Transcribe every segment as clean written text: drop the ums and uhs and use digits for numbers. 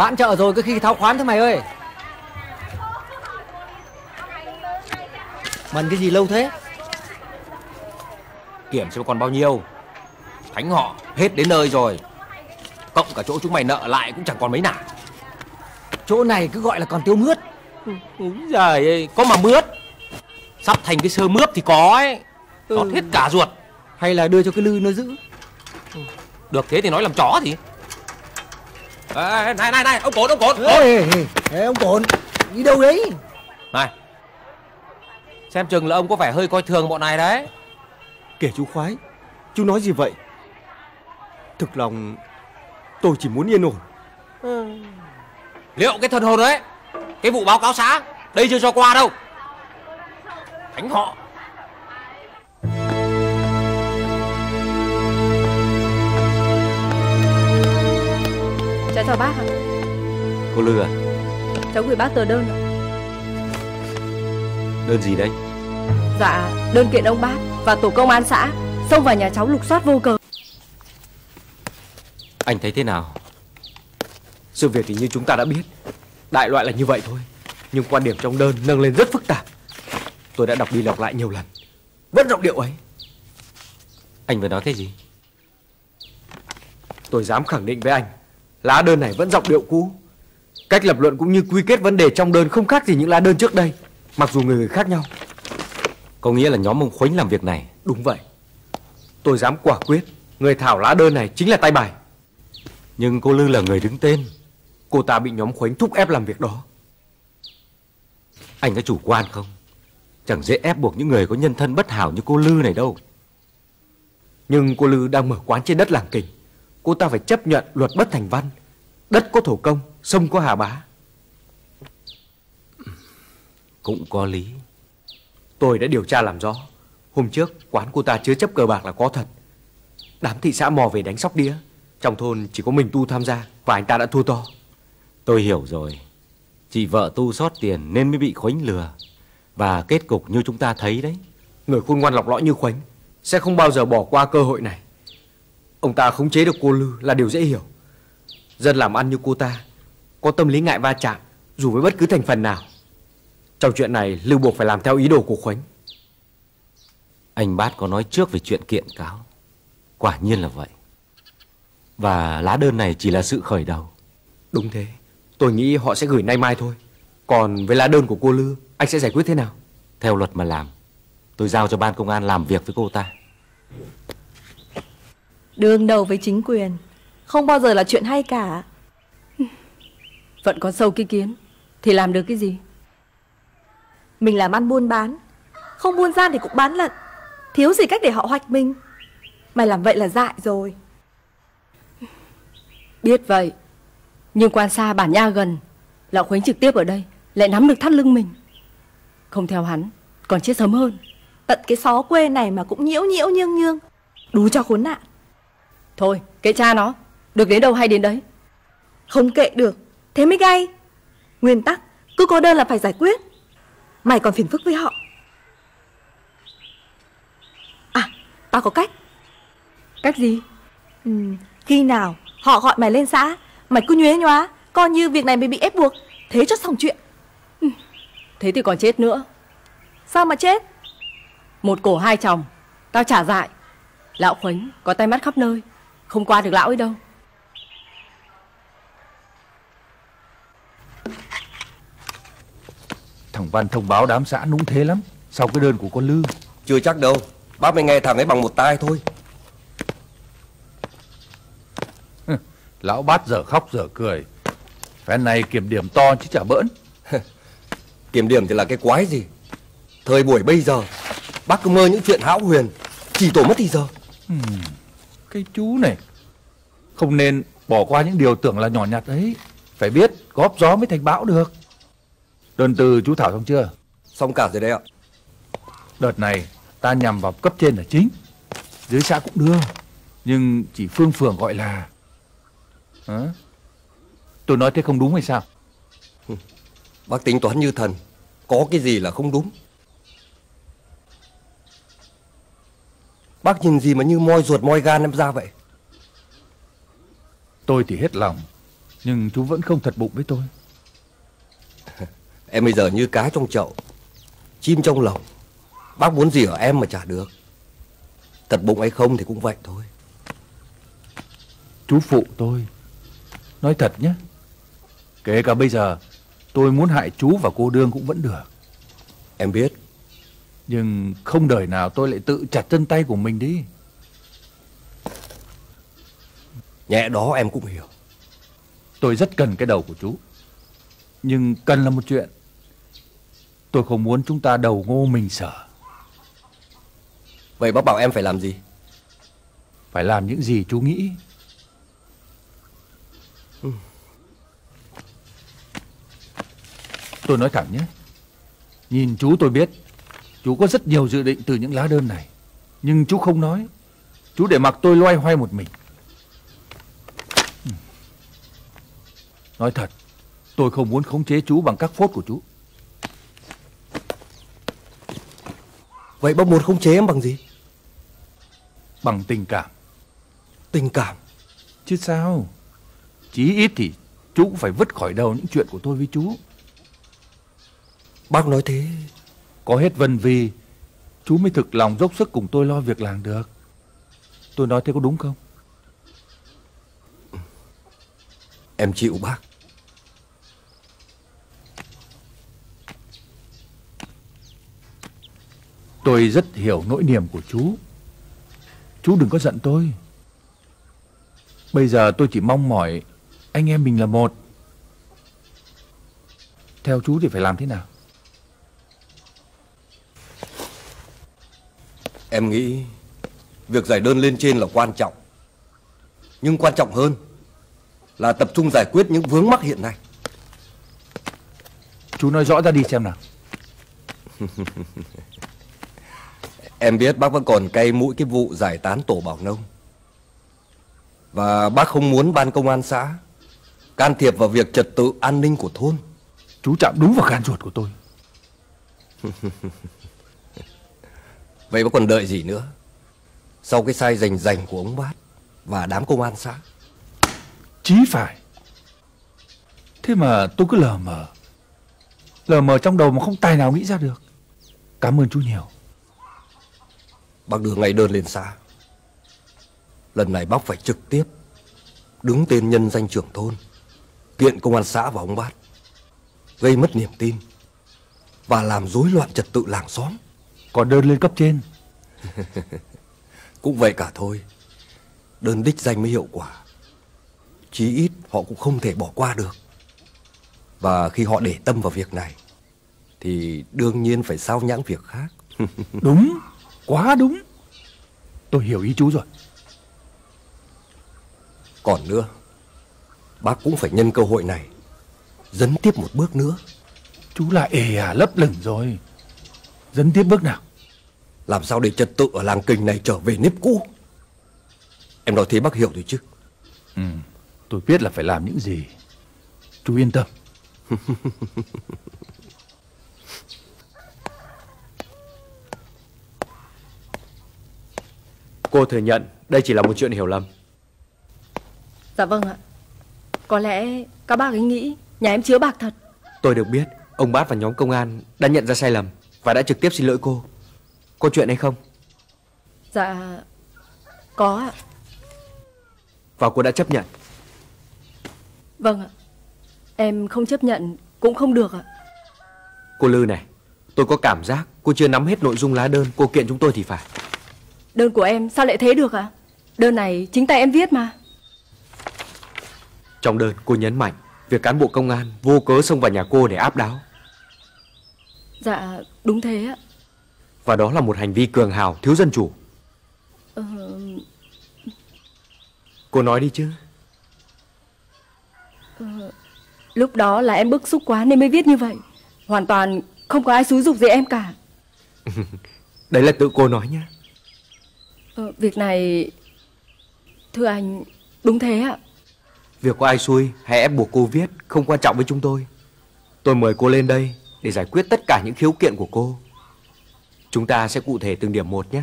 Vãn chợ rồi cứ khi tháo khoán thế mày ơi. Mần cái gì lâu thế? Kiểm xem còn bao nhiêu. Thánh họ hết đến nơi rồi. Cộng cả chỗ chúng mày nợ lại cũng chẳng còn mấy nả. Chỗ này cứ gọi là còn tiêu mướt. Giời ơi, có mà mướt. Sắp thành cái sơ mướp thì có ấy. Nó hết cả ruột. Hay là đưa cho cái lư nó giữ. Được thế thì nói làm chó gì. À, này, ông Cổn, ông Cổn. Ê, ông Cổn, đi đâu đấy? Này, xem chừng là ông có vẻ hơi coi thường bọn này đấy. Kể chú khoái, chú nói gì vậy? Thực lòng, tôi chỉ muốn yên ổn. Liệu cái thần hồn đấy, cái vụ báo cáo xã, đây chưa cho qua đâu. Thánh họ. Cháu chào bác ạ. Cô Lư à? Cháu gửi bác tờ đơn. Đơn gì đấy? Dạ, đơn kiện ông bác và tổ công an xã xông vào nhà cháu lục soát vô cớ. Anh thấy thế nào? Sự việc thì như chúng ta đã biết, đại loại là như vậy thôi. Nhưng quan điểm trong đơn nâng lên rất phức tạp. Tôi đã đọc đi đọc lại nhiều lần, vẫn giọng điệu ấy. Anh vừa nói cái gì? Tôi dám khẳng định với anh, lá đơn này vẫn giọng điệu cũ. Cách lập luận cũng như quy kết vấn đề trong đơn không khác gì những lá đơn trước đây, mặc dù người khác nhau. Có nghĩa là nhóm ông Khuếnh làm việc này. Đúng vậy. Tôi dám quả quyết, người thảo lá đơn này chính là tay bài. Nhưng cô Lư là người đứng tên. Cô ta bị nhóm Khuếnh thúc ép làm việc đó. Anh có chủ quan không? Chẳng dễ ép buộc những người có nhân thân bất hảo như cô Lư này đâu. Nhưng cô Lư đang mở quán trên đất làng Kình. Cô ta phải chấp nhận luật bất thành văn. Đất có thổ công, sông có Hà Bá. Cũng có lý. Tôi đã điều tra làm rõ. Hôm trước quán cô ta chứa chấp cờ bạc là có thật. Đám thị xã mò về đánh sóc đĩa. Trong thôn chỉ có mình Tu tham gia và anh ta đã thua to. Tôi hiểu rồi. Chị vợ Tu xót tiền nên mới bị Khuếnh lừa. Và kết cục như chúng ta thấy đấy. Người khôn ngoan lọc lõi như Khuếnh sẽ không bao giờ bỏ qua cơ hội này. Ông ta khống chế được cô Lư là điều dễ hiểu. Dân làm ăn như cô ta có tâm lý ngại va chạm dù với bất cứ thành phần nào. Trong chuyện này Lư buộc phải làm theo ý đồ của Khuếnh. Anh Bát có nói trước về chuyện kiện cáo. Quả nhiên là vậy. Và lá đơn này chỉ là sự khởi đầu. Đúng thế. Tôi nghĩ họ sẽ gửi nay mai thôi. Còn với lá đơn của cô Lư, anh sẽ giải quyết thế nào? Theo luật mà làm. Tôi giao cho ban công an làm việc với cô ta. Đương đầu với chính quyền không bao giờ là chuyện hay cả. Vẫn còn sâu cái kiến thì làm được cái gì? Mình làm ăn buôn bán, không buôn gian thì cũng bán lận. Thiếu gì cách để họ hoạch mình. Mày làm vậy là dại rồi. Biết vậy, nhưng quan xa bản nha gần, lão Khuếnh trực tiếp ở đây lại nắm được thắt lưng mình. Không theo hắn còn chết sớm hơn. Tận cái xó quê này mà cũng nhiễu nhiễu nhương nhương, đủ cho khốn nạn. Thôi kệ cha nó, được đến đâu hay đến đấy. Không kệ được, thế mới gay. Nguyên tắc cứ có đơn là phải giải quyết. Mày còn phiền phức với họ. À, tao có cách. Cách gì? Khi nào họ gọi mày lên xã, mày cứ nhuế nhóa, coi như việc này mày bị ép buộc, thế cho xong chuyện. Thế thì còn chết nữa. Sao mà chết? Một cổ hai chồng, tao trả dại. Lão Khuếnh có tay mắt khắp nơi, không qua được lão ấy đâu. Thằng Văn thông báo đám xã núng thế lắm. Sau cái đơn của con Lư. Chưa chắc đâu. Bác mới nghe thằng ấy bằng một tai thôi. Lão Bát giờ khóc giờ cười. Phen này kiểm điểm to chứ chả bỡn. Kiểm điểm thì là cái quái gì. Thời buổi bây giờ bác cứ mơ những chuyện hão huyền, chỉ tổ mất thì giờ. Cái chú này không nên bỏ qua những điều tưởng là nhỏ nhặt ấy. Phải biết góp gió mới thành bão được. Đơn từ chú thảo xong chưa? Xong cả rồi đấy ạ. Đợt này ta nhằm vào cấp trên là chính. Dưới xã cũng đưa, nhưng chỉ phương phường gọi là. Tôi nói thế không đúng hay sao? Bác tính toán như thần. Có cái gì là không đúng? Bác nhìn gì mà như moi ruột moi gan em ra vậy? Tôi thì hết lòng. Nhưng chú vẫn không thật bụng với tôi. Em bây giờ như cá trong chậu, chim trong lồng. Bác muốn gì ở em mà chả được. Thật bụng hay không thì cũng vậy thôi. Chú phụ tôi. Nói thật nhé, kể cả bây giờ tôi muốn hại chú và cô Đương cũng vẫn được. Em biết. Nhưng không đời nào tôi lại tự chặt chân tay của mình đi. Nhẹ đó em cũng hiểu. Tôi rất cần cái đầu của chú. Nhưng cần là một chuyện. Tôi không muốn chúng ta đầu ngô mình sở. Vậy bác bảo em phải làm gì? Phải làm những gì chú nghĩ. Tôi nói thẳng nhé. Nhìn chú tôi biết chú có rất nhiều dự định từ những lá đơn này. Nhưng chú không nói. Chú để mặc tôi loay hoay một mình. Nói thật, tôi không muốn khống chế chú bằng các phốt của chú. Vậy bác muốn khống chế em bằng gì? Bằng tình cảm. Tình cảm? Chứ sao. Chí ít thì chú cũng phải vứt khỏi đầu những chuyện của tôi với chú. Bác nói thế. Có hết vần vì chú mới thực lòng dốc sức cùng tôi lo việc làng được. Tôi nói thế có đúng không? Em chịu bác. Tôi rất hiểu nỗi niềm của chú. Chú đừng có giận tôi. Bây giờ tôi chỉ mong mỏi anh em mình là một. Theo chú thì phải làm thế nào? Em nghĩ việc giải đơn lên trên là quan trọng. Nhưng quan trọng hơn là tập trung giải quyết những vướng mắc hiện nay. Chú nói rõ ra đi xem nào. Em biết bác vẫn còn cay mũi cái vụ giải tán tổ Bảo Nông. Và bác không muốn ban công an xã can thiệp vào việc trật tự an ninh của thôn. Chú chạm đúng vào gan ruột của tôi. Vậy bác còn đợi gì nữa? Sau cái sai rành rành của ông Bát và đám công an xã. Chí phải. Thế mà tôi cứ lờ mờ. Lờ mờ trong đầu mà không tài nào nghĩ ra được. Cảm ơn chú nhiều. Bác đưa ngay đơn lên xã. Lần này bác phải trực tiếp đứng tên nhân danh trưởng thôn, kiện công an xã và ông Bát, gây mất niềm tin và làm rối loạn trật tự làng xóm. Còn đơn lên cấp trên? Cũng vậy cả thôi. Đơn đích danh mới hiệu quả. Chí ít họ cũng không thể bỏ qua được. Và khi họ để tâm vào việc này thì đương nhiên phải sao nhãng việc khác. Đúng. Quá đúng. Tôi hiểu ý chú rồi. Còn nữa, bác cũng phải nhân cơ hội này dấn tiếp một bước nữa. Chú là ề à lấp lửng rồi. Dấn tiếp bước nào? Làm sao để trật tự ở làng Kình này trở về nếp cũ. Em nói thế bác hiểu rồi chứ? Ừ, tôi biết là phải làm những gì. Chú yên tâm. Cô thừa nhận đây chỉ là một chuyện hiểu lầm. Dạ vâng ạ. Có lẽ các bác ấy nghĩ nhà em chứa bạc thật. Tôi được biết ông Bát và nhóm công an đã nhận ra sai lầm và đã trực tiếp xin lỗi cô. Có chuyện hay không? Dạ có ạ. Và cô đã chấp nhận? Vâng ạ. Em không chấp nhận cũng không được ạ. Cô Lư này, tôi có cảm giác cô chưa nắm hết nội dung lá đơn cô kiện chúng tôi thì phải. Đơn của em sao lại thế được ạ? Đơn này chính tay em viết mà. Trong đơn cô nhấn mạnh việc cán bộ công an vô cớ xông vào nhà cô để áp đáo. Dạ đúng thế ạ. Và đó là một hành vi cường hào thiếu dân chủ. Cô nói đi chứ. Lúc đó là em bức xúc quá nên mới viết như vậy. Hoàn toàn không có ai xúi giục gì em cả. Đấy là tự cô nói nhá. Việc này thưa anh đúng thế ạ. Việc có ai xui hay ép buộc cô viết không quan trọng với chúng tôi. Tôi mời cô lên đây để giải quyết tất cả những khiếu kiện của cô. Chúng ta sẽ cụ thể từng điểm một nhé.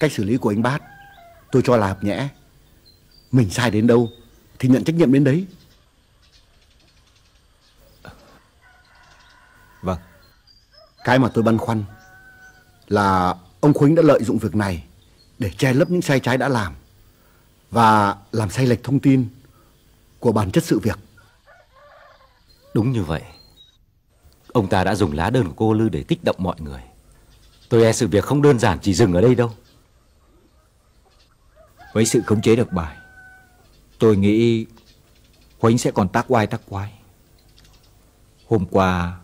Cách xử lý của anh Bát tôi cho là hợp nhẽ. Mình sai đến đâu thì nhận trách nhiệm đến đấy. Vâng. Cái mà tôi băn khoăn là ông Khuếnh đã lợi dụng việc này để che lấp những sai trái đã làm và làm sai lệch thông tin của bản chất sự việc. Đúng như vậy. Ông ta đã dùng lá đơn của cô Lư để kích động mọi người. Tôi e sự việc không đơn giản chỉ dừng ở đây đâu. Với sự khống chế độc bài, tôi nghĩ Khuếnh sẽ còn tác oai. Hôm qua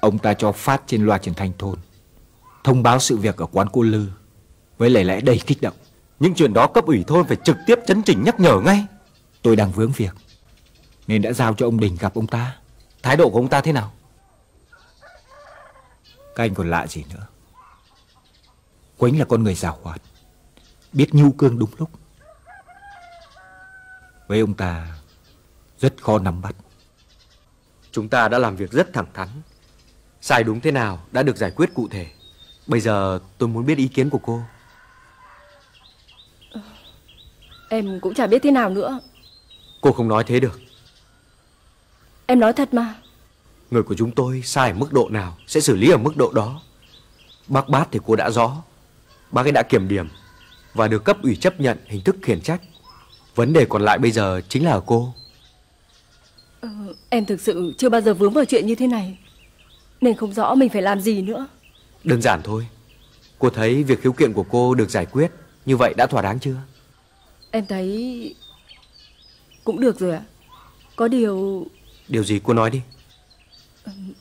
ông ta cho phát trên loa truyền thanh thôn thông báo sự việc ở quán cô Lư với lời lẽ đầy kích động. Những chuyện đó cấp ủy thôn phải trực tiếp chấn chỉnh nhắc nhở ngay. Tôi đang vướng việc nên đã giao cho ông Đình gặp ông ta. Thái độ của ông ta thế nào? Các anh còn lạ gì nữa. Khuếnh là con người giàu hoạt, biết nhu cương đúng lúc. Với ông ta rất khó nắm bắt. Chúng ta đã làm việc rất thẳng thắn. Sai đúng thế nào đã được giải quyết cụ thể. Bây giờ tôi muốn biết ý kiến của cô. Em cũng chả biết thế nào nữa. Cô không nói thế được. Em nói thật mà. Người của chúng tôi sai ở mức độ nào sẽ xử lý ở mức độ đó. Bác Bát thì cô đã rõ. Bác ấy đã kiểm điểm và được cấp ủy chấp nhận hình thức khiển trách. Vấn đề còn lại bây giờ chính là ở cô. Em thực sự chưa bao giờ vướng vào chuyện như thế này nên không rõ mình phải làm gì nữa. Đơn giản thôi. Cô thấy việc khiếu kiện của cô được giải quyết như vậy đã thỏa đáng chưa? Em thấy cũng được rồi ạ. Có điều... Điều gì cô nói đi.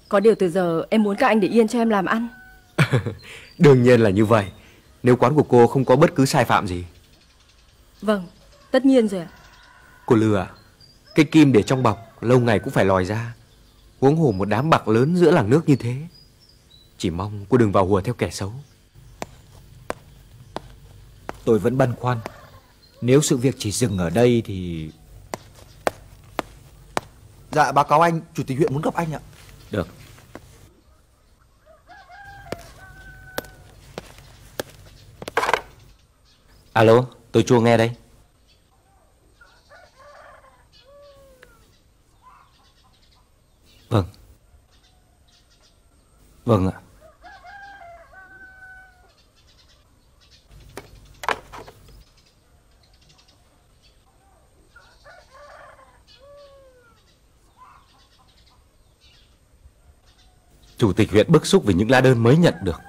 Có điều từ giờ em muốn các anh để yên cho em làm ăn. Đương nhiên là như vậy. Nếu quán của cô không có bất cứ sai phạm gì. Vâng, tất nhiên rồi ạ. Cô Lư ạ, cái kim để trong bọc lâu ngày cũng phải lòi ra. Huống hồ một đám bạc lớn giữa làng nước như thế. Chỉ mong cô đừng vào hùa theo kẻ xấu. Tôi vẫn băn khoăn. Nếu sự việc chỉ dừng ở đây thì... Dạ báo cáo anh, chủ tịch huyện muốn gặp anh ạ. Được. Alo, tôi Chua nghe đây. Vâng. Vâng ạ. Chủ tịch huyện bức xúc vì những lá đơn mới nhận được.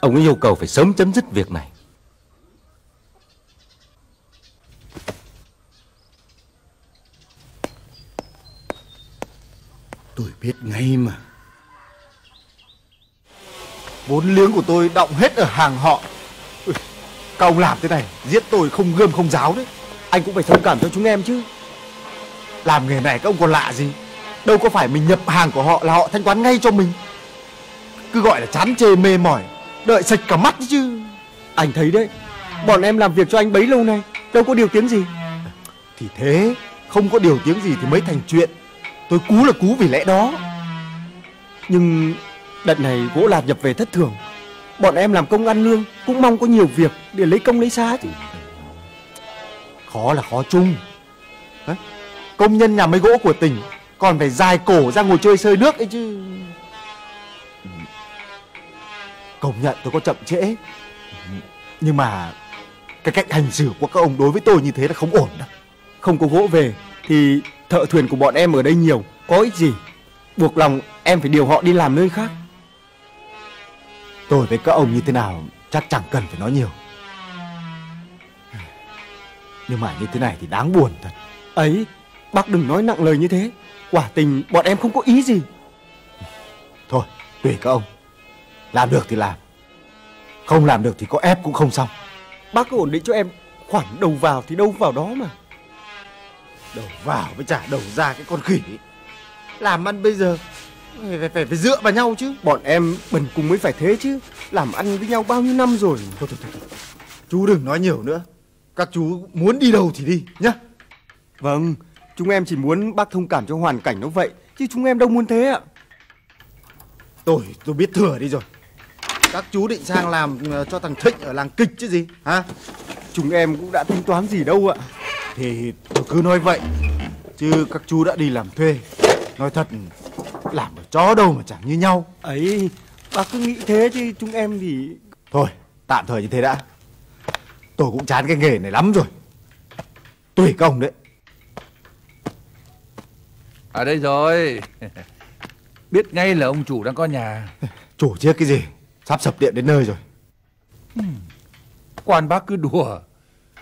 Ông ấy yêu cầu phải sớm chấm dứt việc này. Tôi biết ngay mà. Vốn liếng của tôi đọng hết ở hàng họ. Các ông làm thế này giết tôi không gươm không giáo đấy. Anh cũng phải thông cảm cho chúng em chứ. Làm nghề này các ông còn lạ gì. Đâu có phải mình nhập hàng của họ là họ thanh toán ngay cho mình. Cứ gọi là chán chê mê mỏi, đợi sạch cả mắt chứ. Anh thấy đấy, bọn em làm việc cho anh bấy lâu nay đâu có điều tiếng gì. Thì thế, không có điều tiếng gì thì mới thành chuyện. Tôi cú là cú vì lẽ đó. Nhưng đợt này gỗ lạc nhập về thất thường. Bọn em làm công ăn lương cũng mong có nhiều việc để lấy công lấy xá chứ. Khó là khó chung. Công nhân nhà máy gỗ của tỉnh còn phải dài cổ ra ngồi chơi sơi nước ấy chứ. Công nhận tôi có chậm trễ, nhưng mà cái cách hành xử của các ông đối với tôi như thế là không ổn đâu. Không có gỗ về thì thợ thuyền của bọn em ở đây nhiều, có ích gì. Buộc lòng em phải điều họ đi làm nơi khác. Tôi với các ông như thế nào chắc chẳng cần phải nói nhiều. Nhưng mà như thế này thì đáng buồn thật. Ấy, bác đừng nói nặng lời như thế. Quả tình bọn em không có ý gì. Thôi tùy các ông. Làm được thì làm, không làm được thì có ép cũng không xong. Bác cứ ổn định cho em khoản đầu vào thì đâu vào đó mà. Đầu vào với trả đầu ra cái con khỉ. Làm ăn bây giờ phải dựa vào nhau chứ. Bọn em bần cùng mới phải thế chứ. Làm ăn với nhau bao nhiêu năm rồi. Thôi. Chú đừng nói nhiều nữa. Các chú muốn đi đâu thì đi nhá. Vâng, chúng em chỉ muốn bác thông cảm cho hoàn cảnh nó vậy, chứ chúng em đâu muốn thế ạ. Tôi biết thừa đi rồi. Các chú định sang làm cho thằng Thịnh ở làng kịch chứ gì hả? Chúng em cũng đã tính toán gì đâu ạ. Thì tôi cứ nói vậy. chứ các chú đã đi làm thuê, nói thật làm ở chó đâu mà chẳng như nhau. Ấy, bác cứ nghĩ thế chứ chúng em thì... Thôi, tạm thời như thế đã. Tôi cũng chán cái nghề này lắm rồi. Tùy công đấy. Ở đây rồi. Biết ngay là ông chủ đang có nhà. Chủ chiếc cái gì, sắp sập điện đến nơi rồi. Quan bác cứ đùa.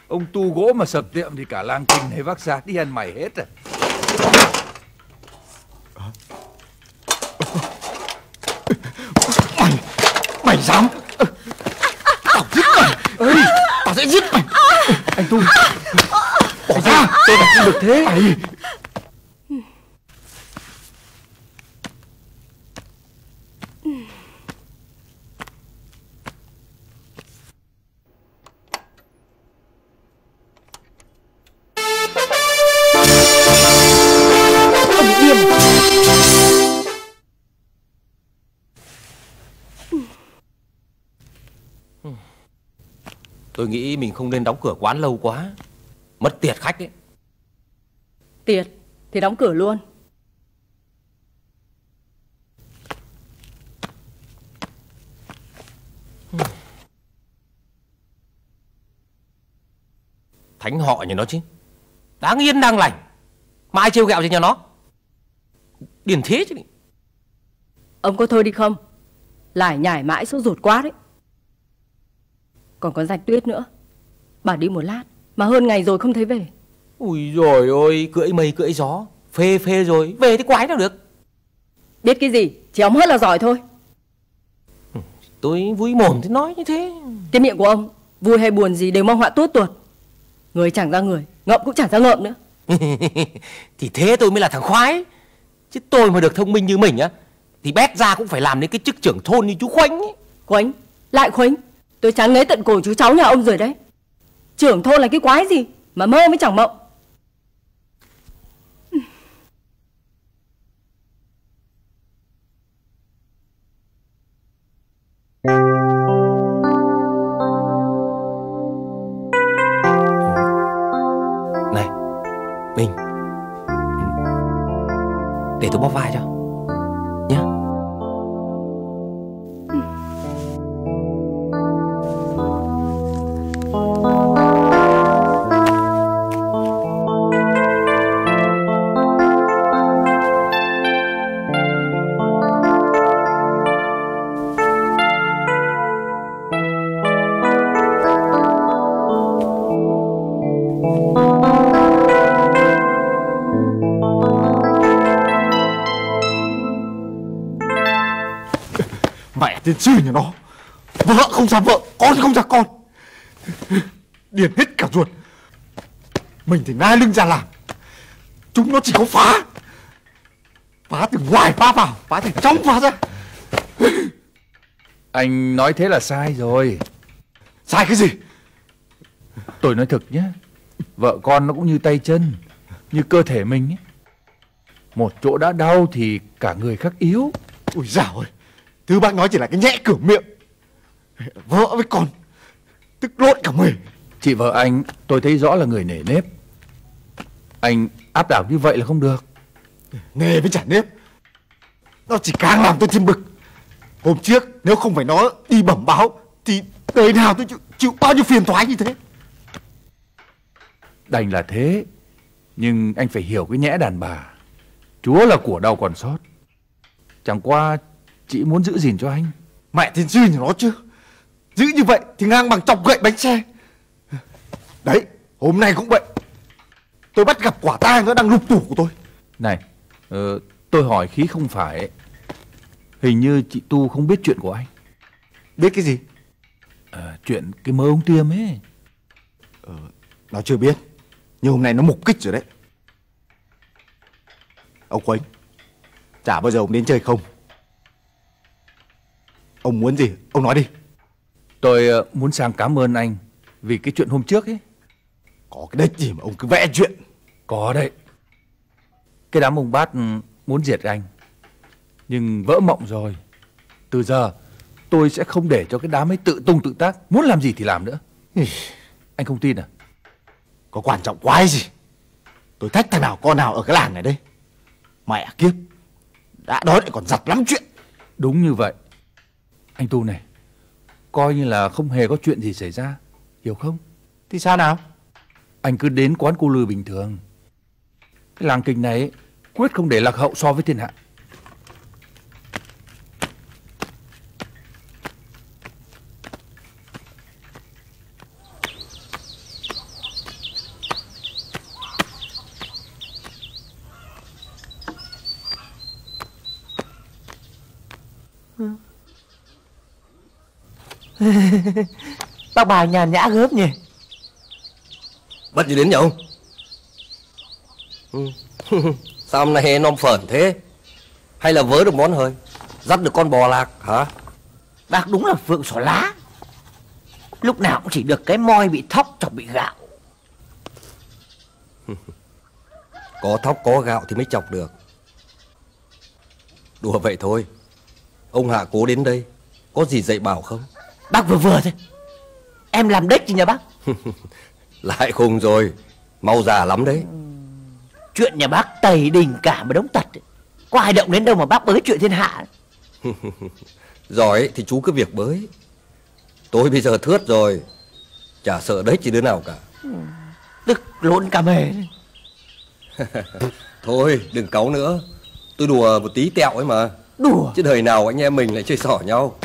Ông tu gỗ mà sập tiệm thì cả làng Kinh hay Vác Xá đi ăn mày hết rồi. Mày dám? Tao giết mày. Ê, tao sẽ giết mày. Anh Tu, bỏ ra. Tôi làm không được thế. Tôi nghĩ mình không nên đóng cửa quán lâu quá, mất tiệt khách đấy. Tiệt thì đóng cửa luôn. Thánh họ nhà nó chứ, đáng yên đang lành mà ai trêu ghẹo gì nhà nó, điển thế chứ. Ông có thôi đi không, lải nhải mãi sốt ruột quá đấy. Còn có Rạch Tuyết nữa, bà đi một lát mà hơn ngày rồi không thấy về. Ui rồi ôi, cưỡi mây cưỡi gió, phê phê rồi, về thì quái nào được. Biết cái gì, chỉ ông hết là giỏi thôi. Tôi vui mồm thì nói như thế. Cái miệng của ông, vui hay buồn gì đều mong họa tuốt tuột. Người chẳng ra người, ngậm cũng chẳng ra ngợm nữa. Thì thế tôi mới là thằng khoái. Chứ tôi mà được thông minh như mình á, thì bét ra cũng phải làm đến cái chức trưởng thôn như chú Khuếnh ấy. Khuếnh, lại Khuếnh. Tôi chán ngấy tận cổ chú cháu nhà ông rồi đấy. Trưởng thôn là cái quái gì mà mơ mới chẳng mộng. Này Bình, để tôi bóp vai cho nhá. Tiền sư nhà nó, vợ không dám vợ, con thì không dám con, điền hết cả ruột. Mình thì nai lưng ra làm, chúng nó chỉ có phá. Phá từ ngoài phá vào, phá từ trong phá ra. Anh nói thế là sai rồi. Sai cái gì? Tôi nói thật nhé, vợ con nó cũng như tay chân, như cơ thể mình ấy. Một chỗ đã đau thì cả người khác yếu. Ui dào ơi, thứ bác nói chỉ là cái nhẽ cửa miệng. Vợ với con tức lộn cả mình. Chị vợ anh tôi thấy rõ là người nể nếp. Anh áp đảo như vậy là không được. Nề với chả nếp, nó chỉ càng làm tôi thêm bực. Hôm trước nếu không phải nó đi bẩm báo thì đời nào tôi chịu bao nhiêu phiền toái như thế. Đành là thế, nhưng anh phải hiểu cái nhẽ đàn bà. Chúa là của đau còn sót. Chẳng qua chị muốn giữ gìn cho anh. Mẹ thiên sư nhà nó chứ, giữ như vậy thì ngang bằng chọc gậy bánh xe. Đấy, hôm nay cũng vậy. Tôi bắt gặp quả tang nó đang lục tủ của tôi. Này, tôi hỏi khí không phải. Hình như chị Tu không biết chuyện của anh. Biết cái gì? Chuyện cái mơ ông Tiêm ấy. Nó chưa biết, nhưng hôm nay nó mục kích rồi đấy. Ông Khuếnh, chả bao giờ ông đến chơi không? Ông muốn gì? Ông nói đi. Tôi muốn sang cảm ơn anh vì cái chuyện hôm trước ấy. Có cái đếch gì mà ông cứ vẽ chuyện. Có đấy. Cái đám ông Bát muốn diệt anh, nhưng vỡ mộng rồi. Từ giờ tôi sẽ không để cho cái đám ấy tự tung tự tác, muốn làm gì thì làm nữa. Anh không tin à? Có quan trọng quái gì. Tôi thách thằng nào con nào ở cái làng này đây. Mẹ kiếp, đã đói lại còn giặt lắm chuyện. Đúng như vậy. Anh Tu này, coi như là không hề có chuyện gì xảy ra, hiểu không? Thì sao nào? Anh cứ đến quán cô Lư bình thường. Cái làng kình này ấy, quyết không để lạc hậu so với thiên hạ. Bác bà nhàn nhã gớm nhỉ. Bất gì đến nhỉ ông? Sao hôm nay nom phởn thế? Hay là vớ được món hời, dắt được con bò lạc hả? Bác đúng là phượng xỏ lá, lúc nào cũng chỉ được cái moi bị thóc chọc bị gạo. Có thóc có gạo thì mới chọc được. Đùa vậy thôi. Ông Hạ Cố đến đây có gì dạy bảo không? Bác vừa vừa thôi. Em làm đếch gì nhà bác? Lại khùng rồi, mau già lắm đấy. Chuyện nhà bác tày đình cả một đống tật, có ai động đến đâu mà bác bới chuyện thiên hạ. Giỏi thì chú cứ việc bới. Tôi bây giờ thướt rồi, chả sợ đếch gì đứa nào cả. Tức lộn cả mề. Thôi đừng cáu nữa, tôi đùa một tí tẹo ấy mà. Đùa chứ đời nào anh em mình lại chơi xỏ nhau.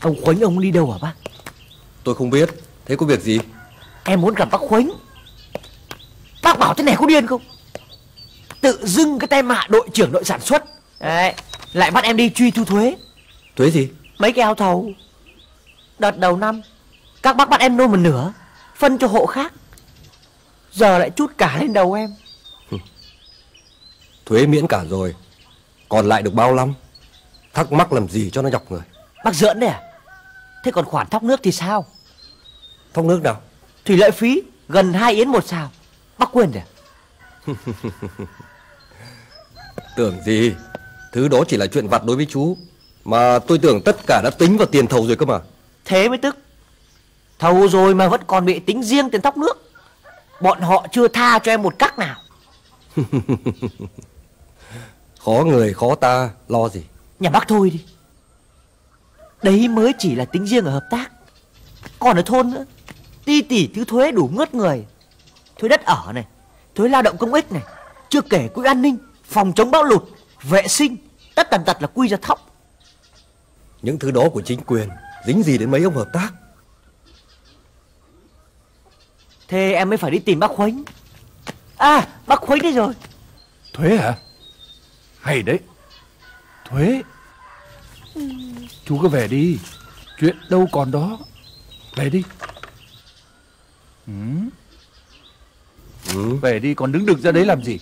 Ông Khuếnh ông đi đâu hả bác? Tôi không biết, thế có việc gì? Em muốn gặp bác Khuếnh. Bác bảo thế này có điên không? Tự dưng cái tay mạ đội trưởng đội sản xuất đấy, lại bắt em đi truy thu thuế. Thuế gì? Mấy cái áo thầu. Đợt đầu năm các bác bắt em nô một nửa, phân cho hộ khác, giờ lại trút cả lên đầu em. Thuế miễn cả rồi, còn lại được bao năm. Thắc mắc làm gì cho nó nhọc người. Bác giỡn đấy à? Thế còn khoản thóc nước thì sao? Thóc nước nào? Thủy lợi phí gần 2 yến 1 sào. Bác quên rồi à? Tưởng gì, thứ đó chỉ là chuyện vặt đối với chú. Mà tôi tưởng tất cả đã tính vào tiền thầu rồi cơ mà. Thế mới tức. Thầu rồi mà vẫn còn bị tính riêng tiền thóc nước. Bọn họ chưa tha cho em một cắc nào. Khó người khó ta lo gì. Nhà bác thôi đi. Đấy mới chỉ là tính riêng ở hợp tác. Còn ở thôn nữa, ti tỉ thứ thuế đủ ngất người. Thuế đất ở này, thuế lao động công ích này, chưa kể quỹ an ninh, phòng chống bão lụt, vệ sinh, tất tần tật là quy ra thóc. Những thứ đó của chính quyền, dính gì đến mấy ông hợp tác. Thế em mới phải đi tìm bác Khuếnh. À, bác Khuếnh đấy rồi. Thuế hả? Hay đấy. Thuế. Chú cứ về đi, chuyện đâu còn đó. Về đi. Về đi, còn đứng đực ra đấy làm gì?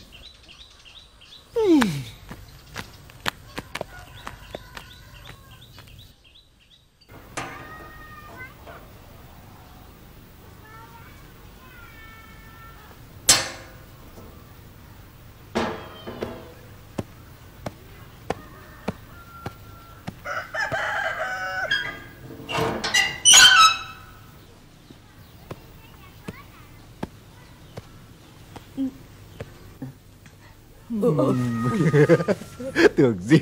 Tưởng gì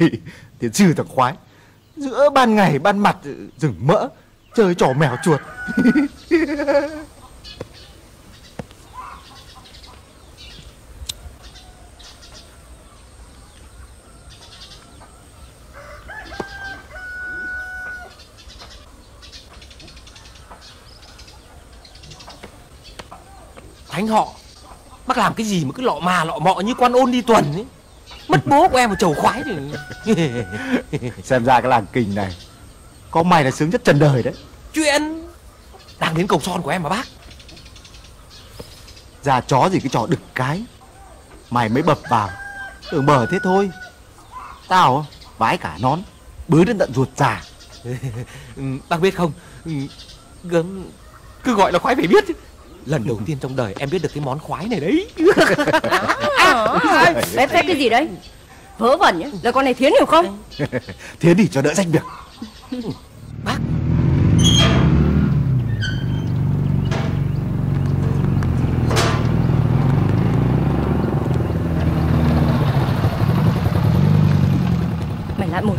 tiến sư thằng khoái, giữa ban ngày ban mặt rừng mỡ chơi trò mèo chuột. Thánh họ, bác làm cái gì mà cứ lọ mà lọ mọ như quan ôn đi tuần ấy. Mất bố của em một chầu khoái thì... Xem ra cái làng kình này có mày là sướng nhất trần đời đấy. Chuyện đang đến cầu son của em mà bác. Già chó gì cái trò đực cái, mày mới bập vào tưởng bờ thế thôi. Tao vái cả nón, bứa đến tận ruột già. Bác biết không, cứ gọi là khoái phải biết. Lần đầu tiên trong đời em biết được cái món khoái này đấy. Bé phép cái gì đấy? Vớ vẩn nhá, là con này Thiến hiểu không? Thiến thì cho đỡ danh việc. Bác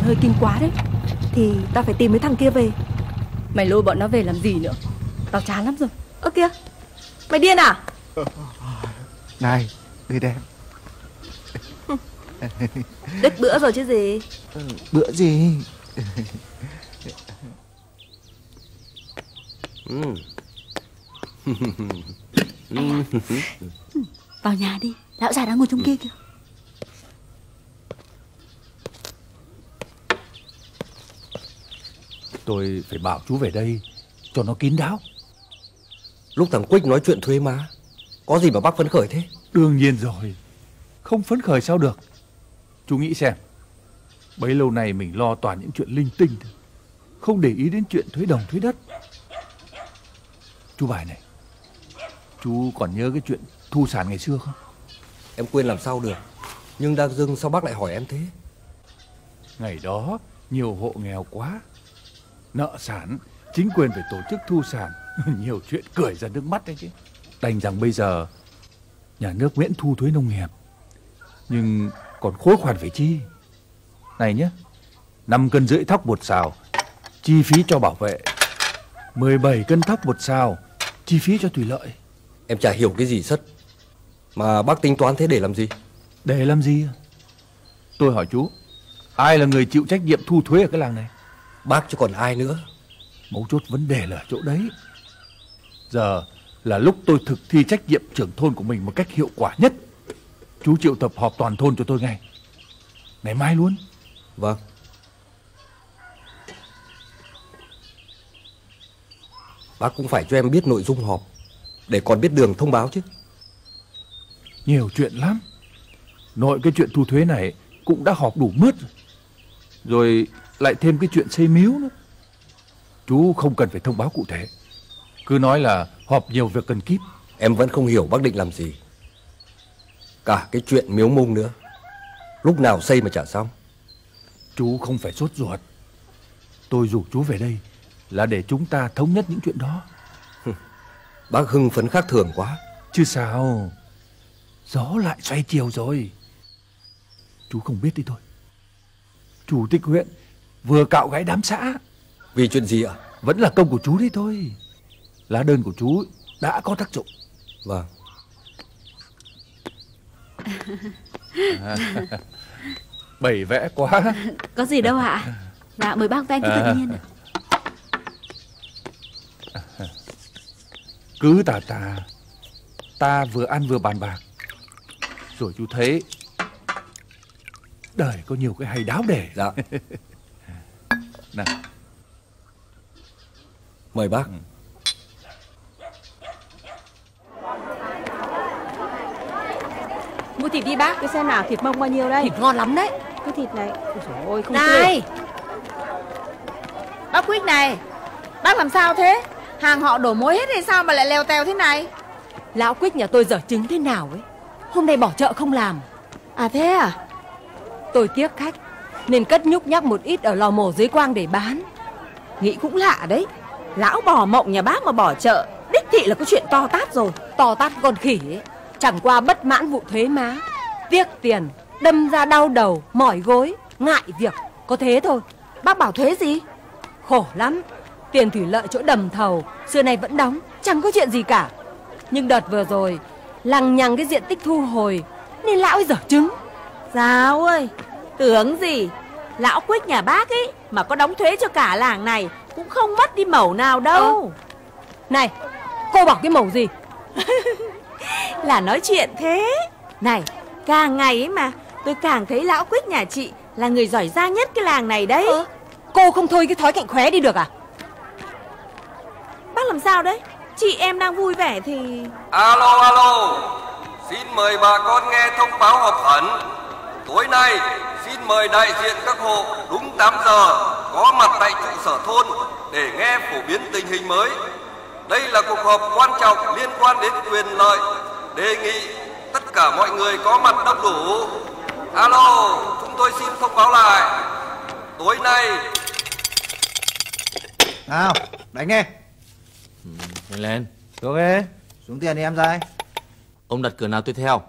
hơi kinh quá đấy. Thì tao phải tìm mấy thằng kia về. Mày lôi bọn nó về làm gì nữa? Tao chán lắm rồi. Ơ kìa, mày điên à? Này, người đẹp. Đứt bữa rồi chứ gì. Bữa gì. Vào nhà đi, lão già đang ngồi trong kia kìa. Tôi phải bảo chú về đây cho nó kín đáo. Lúc thằng Quýt nói chuyện thuê má, có gì mà bác phấn khởi thế? Đương nhiên rồi, không phấn khởi sao được. Chú nghĩ xem, bấy lâu nay mình lo toàn những chuyện linh tinh thôi, không để ý đến chuyện thuế đồng thuế đất. Chú Bài này, chú còn nhớ cái chuyện thu sản ngày xưa không? Em quên làm sao được. Nhưng đang dưng sao bác lại hỏi em thế? Ngày đó nhiều hộ nghèo quá, nợ sản, chính quyền phải tổ chức thu sản. Nhiều chuyện cười ra nước mắt đấy chứ. Đành rằng bây giờ nhà nước miễn thu thuế nông nghiệp, nhưng còn khối khoản phải chi. Này nhé, 5,5 cân thóc bột xào chi phí cho bảo vệ, 17 cân thóc bột xào chi phí cho thủy lợi. Em chả hiểu cái gì sất. Mà bác tính toán thế để làm gì? Để làm gì? Tôi hỏi chú, ai là người chịu trách nhiệm thu thuế ở cái làng này? Bác chứ còn ai nữa. Mấu chốt vấn đề là chỗ đấy. Giờ là lúc tôi thực thi trách nhiệm trưởng thôn của mình một cách hiệu quả nhất. Chú triệu tập họp toàn thôn cho tôi ngay, ngày mai luôn. Vâng. Bác cũng phải cho em biết nội dung họp, để còn biết đường thông báo chứ. Nhiều chuyện lắm. Nội cái chuyện thu thuế này cũng đã họp đủ mướt rồi. Rồi lại thêm cái chuyện xây miếu nữa. Chú không cần phải thông báo cụ thể, cứ nói là họp nhiều việc cần kíp. Em vẫn không hiểu bác định làm gì. Cả cái chuyện miếu mông nữa, lúc nào xây mà chả xong. Chú không phải sốt ruột. Tôi rủ chú về đây là để chúng ta thống nhất những chuyện đó. Bác hưng phấn khác thường quá. Chứ sao, gió lại xoay chiều rồi. Chú không biết đi thôi. Chủ tịch huyện vừa cạo gáy đám xã. Vì chuyện gì ạ? Vẫn là công của chú đấy thôi. Lá đơn của chú đã có tác dụng. Vâng. Bày vẽ quá. Có gì đâu ạ. Dạ mời bác vẽ cứ tự nhiên ạ. Cứ ta vừa ăn vừa bàn bạc. Rồi chú thấy đời có nhiều cái hay đáo để. Dạ. Nào, mời bác. Mua thịt đi bác, cái xe nào thịt mông bao nhiêu đây? Thịt ngon lắm đấy. Cái thịt này, trời ơi, không tươi. Bác Quýt này, bác làm sao thế? Hàng họ đổ mối hết hay sao mà lại lèo tèo thế này? Lão Quýt nhà tôi dở chứng thế nào ấy, hôm nay bỏ chợ không làm. À thế à? Tôi tiếc khách nên cất nhúc nhắc một ít ở lò mổ dưới quang để bán. Nghĩ cũng lạ đấy, lão bò mộng nhà bác mà bỏ chợ, đích thị là có chuyện to tát rồi. To tát con khỉ ấy. Chẳng qua bất mãn vụ thuế má, tiếc tiền, đâm ra đau đầu, mỏi gối, ngại việc, có thế thôi. Bác bảo thuế gì? Khổ lắm, tiền thủy lợi chỗ đầm thầu xưa nay vẫn đóng, chẳng có chuyện gì cả. Nhưng đợt vừa rồi lằng nhằng cái diện tích thu hồi nên lão ấy dở chứng. Dạo ơi, tưởng gì lão Quýt nhà bác ấy mà có đóng thuế cho cả làng này cũng không mất đi mẩu nào đâu. Này, cô bảo cái mẩu gì? Là nói chuyện thế. Này, càng ngày ấy mà tôi càng thấy lão Quýt nhà chị là người giỏi giang nhất cái làng này đấy. Cô không thôi cái thói cạnh khóe đi được à? Bác làm sao đấy? Chị em đang vui vẻ thì... Alo, alo, xin mời bà con nghe thông báo họp khẩn. Tối nay xin mời đại diện các hộ đúng 8 giờ có mặt tại trụ sở thôn để nghe phổ biến tình hình mới. Đây là cuộc họp quan trọng liên quan đến quyền lợi. Đề nghị tất cả mọi người có mặt đông đủ. Alo, chúng tôi xin thông báo lại. Tối nay... Nào, đánh nghe. Lên. Ok, xuống tiền đi em trai. Ông đặt cửa nào tôi theo.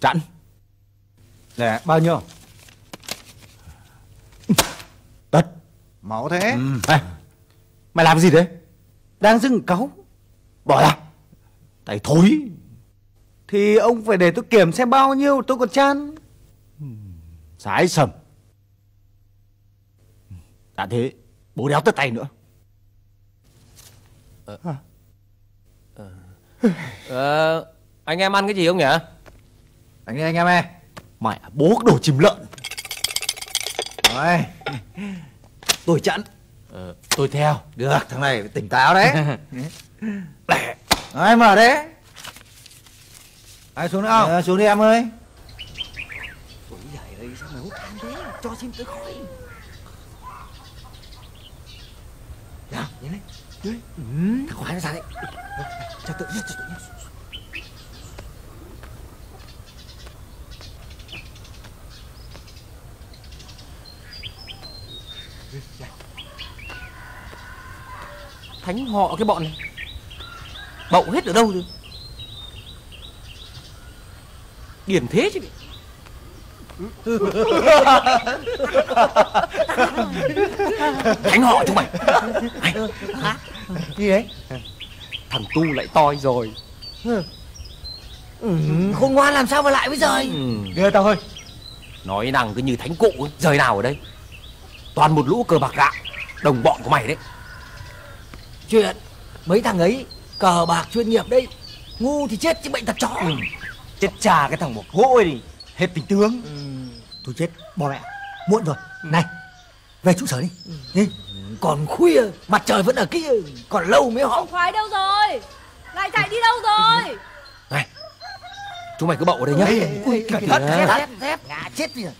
Chẵn. Dạ. Bao nhiêu? Đất. Máu thế. Ê, mày làm gì đấy? Đang dưng cáu. Bỏ ra. Tay thối. Thì ông phải để tôi kiểm xem bao nhiêu tôi còn chan. Sái sầm. Đã thế bố đéo tất tay nữa. Anh em ăn cái gì không nhỉ? Anh em ơi. Mày bố đồ chìm lợn. Đấy. Tôi chẵn. Tôi theo. Được, thằng này tỉnh táo đấy. Đấy, mở đấy. Ai xuống nữa không? Xuống đi em ơi. Ủa giời ơi, sao mày hút than thế? Cho xin tới khói. Nào, nhìn đấy. Thằng khói nó ra đấy. Cho tự nhiên, cho tự nhiên. Thánh họ cái bọn này. Bậu hết ở đâu rồi. Điển thế chứ. Thánh họ chúng mày. Gì đấy? Thằng Tu lại toi rồi. Khôn ngoan làm sao mà lại bây giờ. Ghê tao ơi. Nói năng cứ như thánh cụ ấy. Rời nào ở đây. Toàn một lũ cờ bạc gạo. Đồng bọn của mày đấy. Chuyện mấy thằng ấy cờ bạc chuyên nghiệp đấy. Ngu thì chết chứ bệnh tật chó. Chết cha cái thằng một gỗ đi. Hết tình tướng. Tôi chết bỏ mẹ. Muộn rồi. Này về trụ sở đi. Đi. Còn khuya mặt trời vẫn ở kia. Còn lâu mới họ. Ông Khoái đâu rồi? Lại chạy đi đâu rồi? Này chúng mày cứ bậu ở đây nhá. Cẩn thận. Ngã chết đi rồi.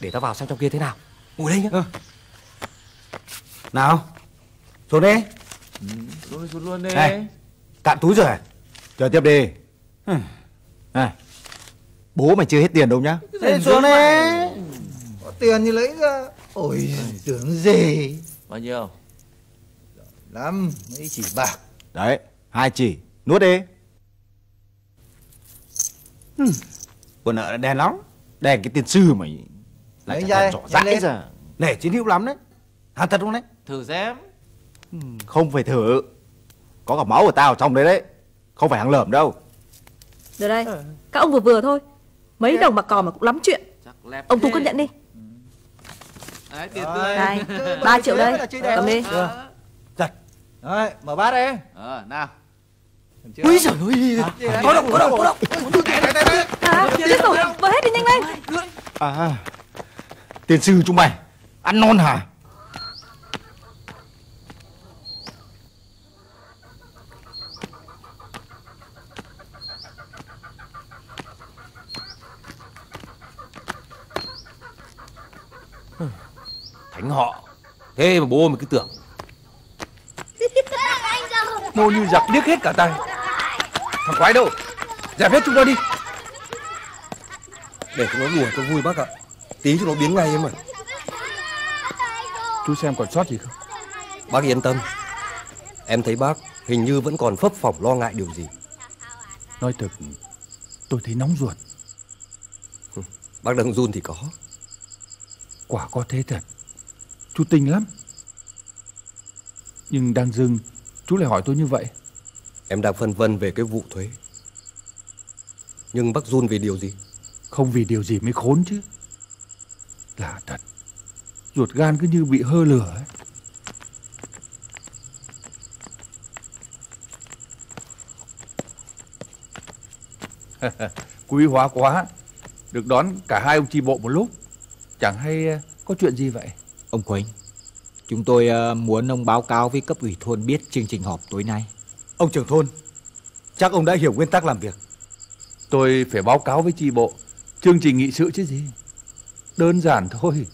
Để tao vào xem trong kia thế nào. Ngồi đây nhá. Nào xuống đi. Xuống luôn đi. Này, cạn túi rồi. Chờ tiếp đi. Này, bố mày chưa hết tiền đâu nhá. Thế xuống đi. Có tiền thì lấy ra. Ôi tưởng gì. Bao nhiêu? Lắm. Mấy chỉ bạc. Đấy 2 chỉ. Nuốt đi. Con nợ đen lắm. Đen cái tiền sư mày. Lấy ra. Nể chiến hữu lắm đấy. Hả thật không đấy? Thử xem. Không phải thử. Có cả máu của tao ở trong đấy đấy. Không phải hàng lởm đâu. Được đây. Các ông vừa vừa thôi. Mấy đồng bạc cò mà cũng lắm chuyện. Ông Tu cứ nhận đi. Đây 3 triệu đây. Cầm đi. Giật. Mở bát đấy. Nào. Úi giời ơi. Có động. Tiếp tục. Mở hết đi nhanh lên. Tiền sư chúng mày ăn non hả? Thánh họ thế mà bố mày cứ tưởng. Nô như giặc điếc hết cả tai. Thằng Quái đâu? Dẹp hết chúng nó đi. Để chúng nó đùa cho vui bác ạ. Tí cho nó biến ngay em ạ. Chú xem còn sót gì không? Bác yên tâm. Em thấy bác hình như vẫn còn phấp phỏng lo ngại điều gì. Nói thật tôi thấy nóng ruột. Bác đang run thì có. Quả có thế thật. Chú tinh lắm. Nhưng đang dưng chú lại hỏi tôi như vậy. Em đang phân vân về cái vụ thuế. Nhưng bác run vì điều gì? Không vì điều gì mới khốn chứ. Là thật. Ruột gan cứ như bị hơ lửa ấy. Quý hóa quá. Được đón cả hai ông chi bộ một lúc. Chẳng hay có chuyện gì vậy? Ông Quỳnh, chúng tôi muốn ông báo cáo với cấp ủy thôn biết chương trình họp tối nay. Ông trưởng thôn, chắc ông đã hiểu nguyên tắc làm việc. Tôi phải báo cáo với chi bộ chương trình nghị sự chứ gì. Đơn giản thôi.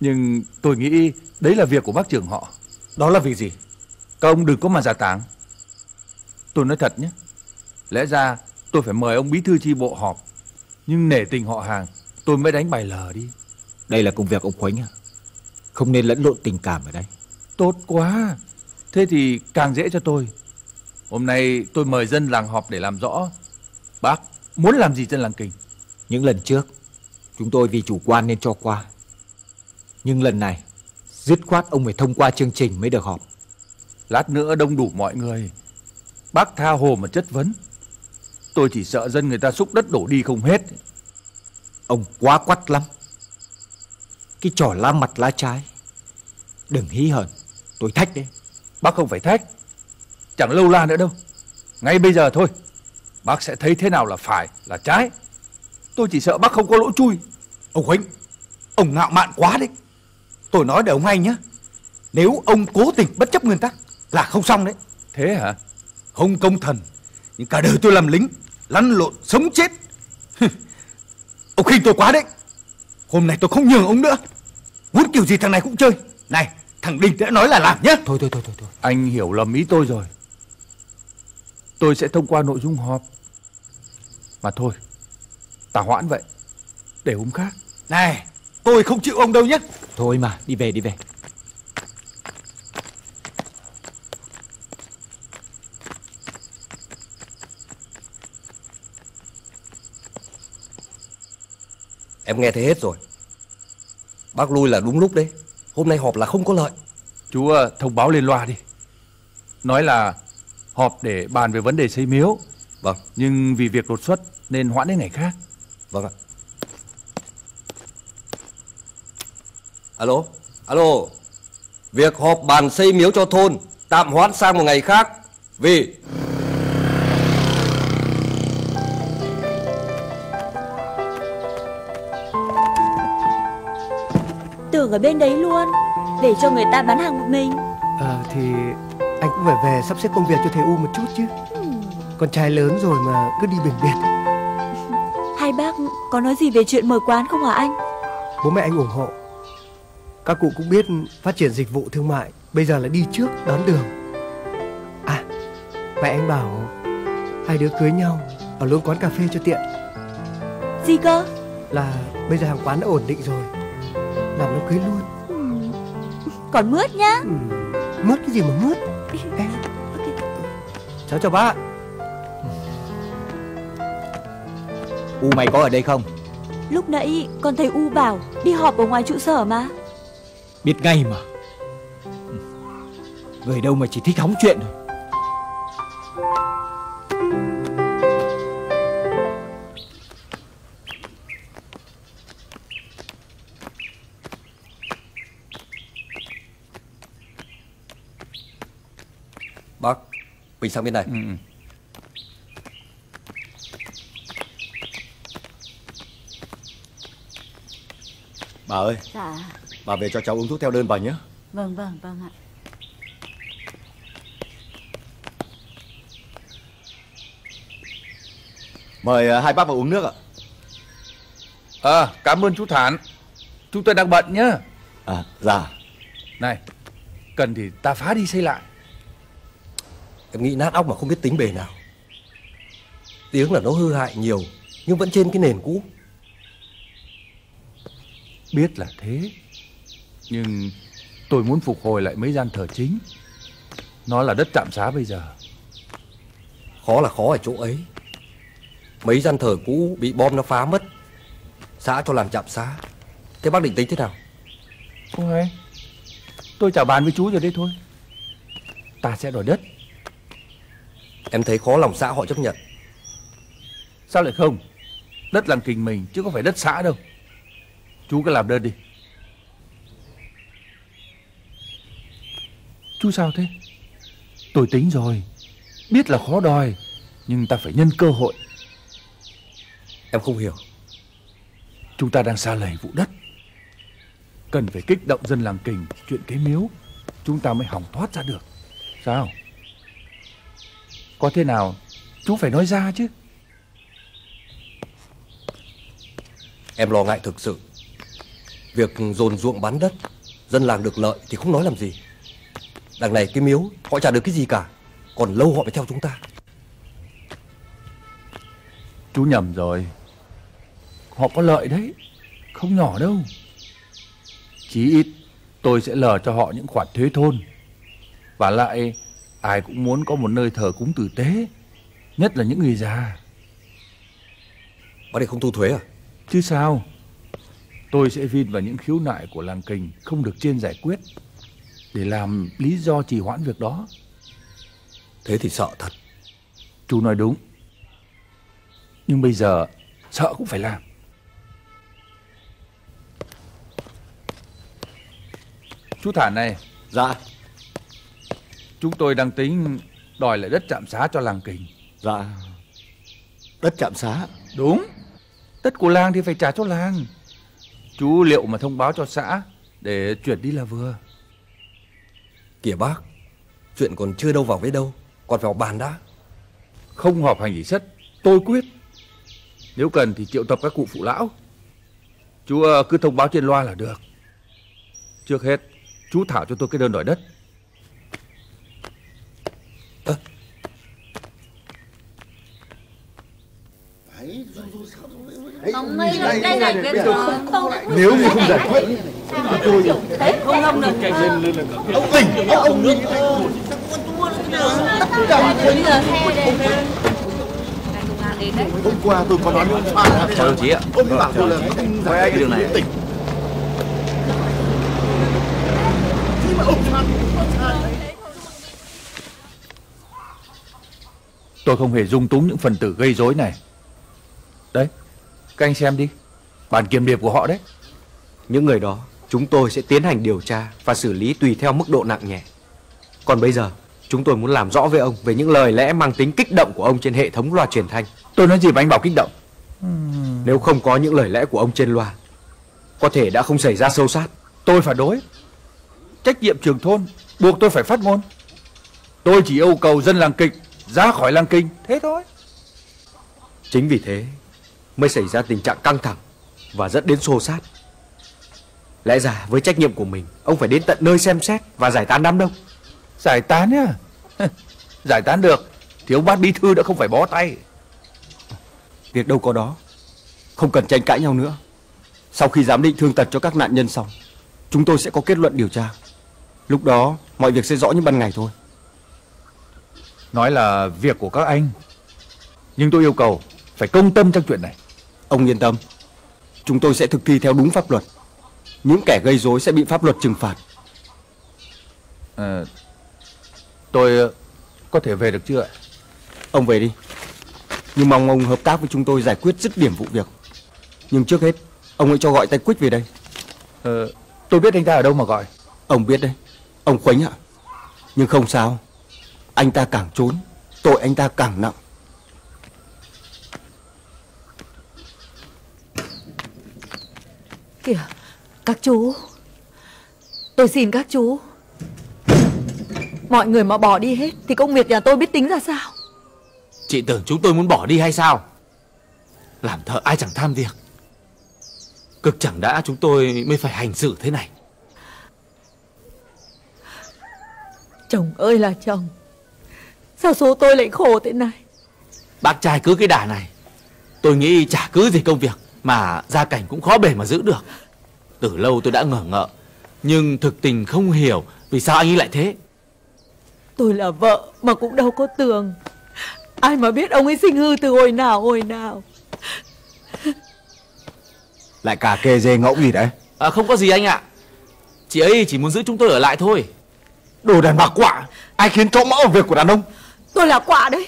Nhưng tôi nghĩ đấy là việc của bác trưởng họ. Đó là việc gì? Các ông đừng có mà giả táng. Tôi nói thật nhé. Lẽ ra tôi phải mời ông bí thư chi bộ họp. Nhưng nể tình họ hàng, tôi mới đánh bài lờ đi. Đây là công việc ông Khuếch à? Không nên lẫn lộn tình cảm ở đây. Tốt quá. Thế thì càng dễ cho tôi. Hôm nay tôi mời dân làng họp để làm rõ. Bác muốn làm gì dân làng Kình? Những lần trước chúng tôi vì chủ quan nên cho qua, nhưng lần này dứt khoát ông phải thông qua chương trình mới được họp. Lát nữa đông đủ mọi người, bác tha hồ mà chất vấn. Tôi chỉ sợ dân người ta xúc đất đổ đi không hết. Ông quá quắt lắm. Cái trò lá mặt lá trái. Đừng hí hờn, tôi thách đấy. Bác không phải thách, chẳng lâu la nữa đâu. Ngay bây giờ thôi, bác sẽ thấy thế nào là phải, là trái. Tôi chỉ sợ bác không có lỗ chui. Ông Huỳnh, ông ngạo mạn quá đấy. Tôi nói để ông hay nhá, nếu ông cố tình bất chấp nguyên tắc là không xong đấy. Thế hả? Không công thần, nhưng cả đời tôi làm lính, lăn lộn, sống chết. Ông khinh tôi quá đấy. Hôm nay tôi không nhường ông nữa. Muốn kiểu gì thằng này cũng chơi. Này, thằng Đình đã nói là làm nhé. Thôi. Anh hiểu lầm ý tôi rồi. Tôi sẽ thông qua nội dung họp. Mà thôi, tà hoãn vậy, để hôm khác. Này, tôi không chịu ông đâu nhé. Thôi mà, đi về. Em nghe thấy hết rồi. Bác lui là đúng lúc đấy. Hôm nay họp là không có lợi. Chú thông báo lên loa đi, nói là họp để bàn về vấn đề xây miếu. Vâng. Nhưng vì việc đột xuất nên hoãn đến ngày khác. Vâng ạ. Alo. Việc họp bàn xây miếu cho thôn tạm hoãn sang một ngày khác. Vì tưởng ở bên đấy luôn, để cho người ta bán hàng một mình. Thì anh cũng phải về sắp xếp công việc cho thầy U một chút chứ. Con trai lớn rồi mà cứ đi biển biệt. Hai bác có nói gì về chuyện mở quán không hả anh? Bố mẹ anh ủng hộ. Các cụ cũng biết phát triển dịch vụ thương mại bây giờ là đi trước đón đường. À, mẹ anh bảo hai đứa cưới nhau ở luôn quán cà phê cho tiện. Gì cơ? Là bây giờ hàng quán đã ổn định rồi, làm nó cưới luôn. Còn mướt nhá. Mướt cái gì mà mướt. Em. Okay. Cháu chào bác. U mày có ở đây không? Lúc nãy con thấy U bảo đi họp ở ngoài trụ sở mà. Biết ngay mà. Người đâu mà chỉ thích hóng chuyện thôi. Bác, mình sang bên này. Bà ơi. Dạ. Bà về cho cháu uống thuốc theo đơn bà nhé. Vâng ạ. Mời hai bác vào uống nước ạ. Cảm ơn chú Thản. Chúng tôi đang bận nhá. Dạ. Này, cần thì ta phá đi xây lại. Em nghĩ nát óc mà không biết tính bề nào. Tiếng là nó hư hại nhiều, nhưng vẫn trên cái nền cũ. Biết là thế, nhưng tôi muốn phục hồi lại mấy gian thờ chính. Nó là đất trạm xá bây giờ. Khó là khó ở chỗ ấy. Mấy gian thờ cũ bị bom nó phá mất, xã cho làm trạm xá. Thế bác định tính thế nào? Không hay. Tôi chả bàn với chú rồi đấy thôi. Ta sẽ đòi đất. Em thấy khó lòng xã họ chấp nhận. Sao lại không? Đất làng kình mình chứ có phải đất xã đâu. Chú cứ làm đơn đi. Chú sao thế? Tôi tính rồi. Biết là khó đòi, nhưng ta phải nhân cơ hội. Em không hiểu. Chúng ta đang sa lầy vụ đất. Cần phải kích động dân làng kình chuyện cái miếu, chúng ta mới hỏng thoát ra được. Sao? Có thế nào chú phải nói ra chứ. Em lo ngại thực sự. Việc dồn ruộng bán đất, dân làng được lợi thì không nói làm gì. Đằng này cái miếu họ chả được cái gì cả, còn lâu họ phải theo chúng ta. Chú nhầm rồi. Họ có lợi đấy, không nhỏ đâu. Chí ít tôi sẽ lờ cho họ những khoản thuế thôn. Và lại ai cũng muốn có một nơi thờ cúng tử tế, nhất là những người già. Bác này không thu thuế à? Chứ sao, tôi sẽ vin vào những khiếu nại của làng Kình không được trên giải quyết để làm lý do trì hoãn việc đó. Thế thì sợ thật. Chú nói đúng. Nhưng bây giờ sợ cũng phải làm. Chú Thản này. Dạ. Chúng tôi đang tính đòi lại đất trạm xá cho làng Kình. Dạ. Đất trạm xá? Đúng. Đất của làng thì phải trả cho làng. Chú liệu mà thông báo cho xã để chuyển đi là vừa. Kìa bác, chuyện còn chưa đâu vào với đâu, còn phải họp bàn đã. Không họp hành ý sất, tôi quyết. Nếu cần thì triệu tập các cụ phụ lão. Chú cứ thông báo trên loa là được. Trước hết, chú thảo cho tôi cái đơn đòi đất. Ông ấy đây này, nếu như không giải quyết tôi không làm được. Ông Tình, ông Minh, hôm qua tôi có nói với ông Phan là chào đồng chí ạ, ông bảo tôi là không giải quyết này. Tôi không hề dung túng những phần tử gây rối này. Đấy, các anh xem đi, bản kiểm điểm của họ đấy. Những người đó chúng tôi sẽ tiến hành điều tra và xử lý tùy theo mức độ nặng nhẹ. Còn bây giờ chúng tôi muốn làm rõ với ông về những lời lẽ mang tính kích động của ông trên hệ thống loa truyền thanh. Tôi nói gì mà anh bảo kích động? Nếu không có những lời lẽ của ông trên loa, có thể đã không xảy ra xô xát. Tôi phản đối. Trách nhiệm trưởng thôn buộc tôi phải phát ngôn. Tôi chỉ yêu cầu dân làng Kịch ra khỏi làng Kình, thế thôi. Chính vì thế mới xảy ra tình trạng căng thẳng và dẫn đến xô xát. Lẽ ra với trách nhiệm của mình, ông phải đến tận nơi xem xét và giải tán đám đông. Giải tán nhá? Giải tán được thì ông Bát Bí Thư đã không phải bó tay. Việc đâu có đó. Không cần tranh cãi nhau nữa. Sau khi giám định thương tật cho các nạn nhân xong, chúng tôi sẽ có kết luận điều tra. Lúc đó mọi việc sẽ rõ như ban ngày thôi. Nói là việc của các anh, nhưng tôi yêu cầu phải công tâm trong chuyện này. Ông yên tâm, chúng tôi sẽ thực thi theo đúng pháp luật. Những kẻ gây rối sẽ bị pháp luật trừng phạt. Tôi có thể về được chưa ạ? Ông về đi. Nhưng mong ông hợp tác với chúng tôi giải quyết dứt điểm vụ việc. Nhưng trước hết, ông hãy cho gọi tay Quýt về đây. Tôi biết anh ta ở đâu mà gọi. Ông biết đấy, ông Khuếch ạ. Nhưng không sao, anh ta càng trốn, tội anh ta càng nặng. Kìa, các chú, tôi xin các chú, mọi người mà bỏ đi hết thì công việc nhà tôi biết tính ra sao. Chị tưởng chúng tôi muốn bỏ đi hay sao? Làm thợ ai chẳng tham việc. Cực chẳng đã chúng tôi mới phải hành xử thế này. Chồng ơi là chồng, sao số tôi lại khổ thế này? Bác trai cứ cái đà này, tôi nghĩ chả cứ gì công việc mà gia cảnh cũng khó bề mà giữ được. Từ lâu tôi đã ngờ ngợ, nhưng thực tình không hiểu vì sao anh ấy lại thế. Tôi là vợ mà cũng đâu có tường, ai mà biết ông ấy sinh hư từ hồi nào hồi nào. Lại cả kê dê ngỗng gì đấy? Không có gì anh ạ. Chị ấy chỉ muốn giữ chúng tôi ở lại thôi. Đồ đàn bà quạ, ai khiến trộm mão việc của đàn ông? Tôi là quạ đấy,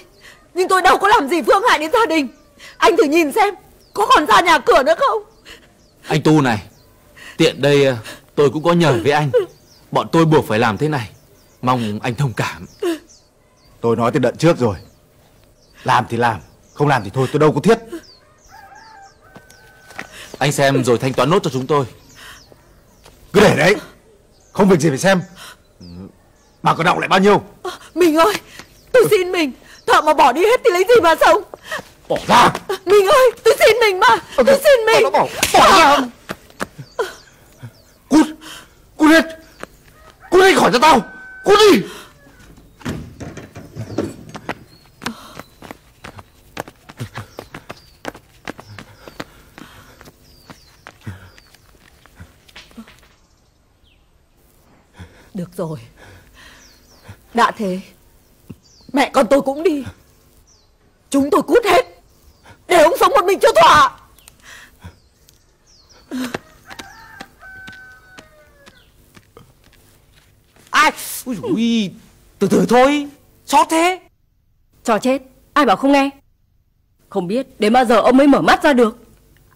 nhưng tôi đâu có làm gì phương hại đến gia đình. Anh thử nhìn xem, có còn ra nhà cửa nữa không? Anh Tu này, tiện đây tôi cũng có nhờ với anh, bọn tôi buộc phải làm thế này, mong anh thông cảm. Tôi nói từ đợt trước rồi, làm thì làm, không làm thì thôi, tôi đâu có thiết. Anh xem rồi thanh toán nốt cho chúng tôi. Cứ để đấy, không việc gì phải xem. Bà có đọng lại bao nhiêu? Mình ơi, tôi xin mình. Thợ mà bỏ đi hết thì lấy gì mà sống? Bỏ ra! Mình ơi, tôi xin mình mà! Tôi xin mình! Nó bỏ ra không? Cút! Cút hết! Cút hết khỏi cho tao! Cút đi! Được rồi, đã thế mẹ con tôi cũng đi. Chúng tôi cút hết để ông sống một mình cho thỏa. Ai? Ui dồi ui, từ từ thôi, xót thế. Cho chết, ai bảo không nghe. Không biết đến bao giờ ông mới mở mắt ra được.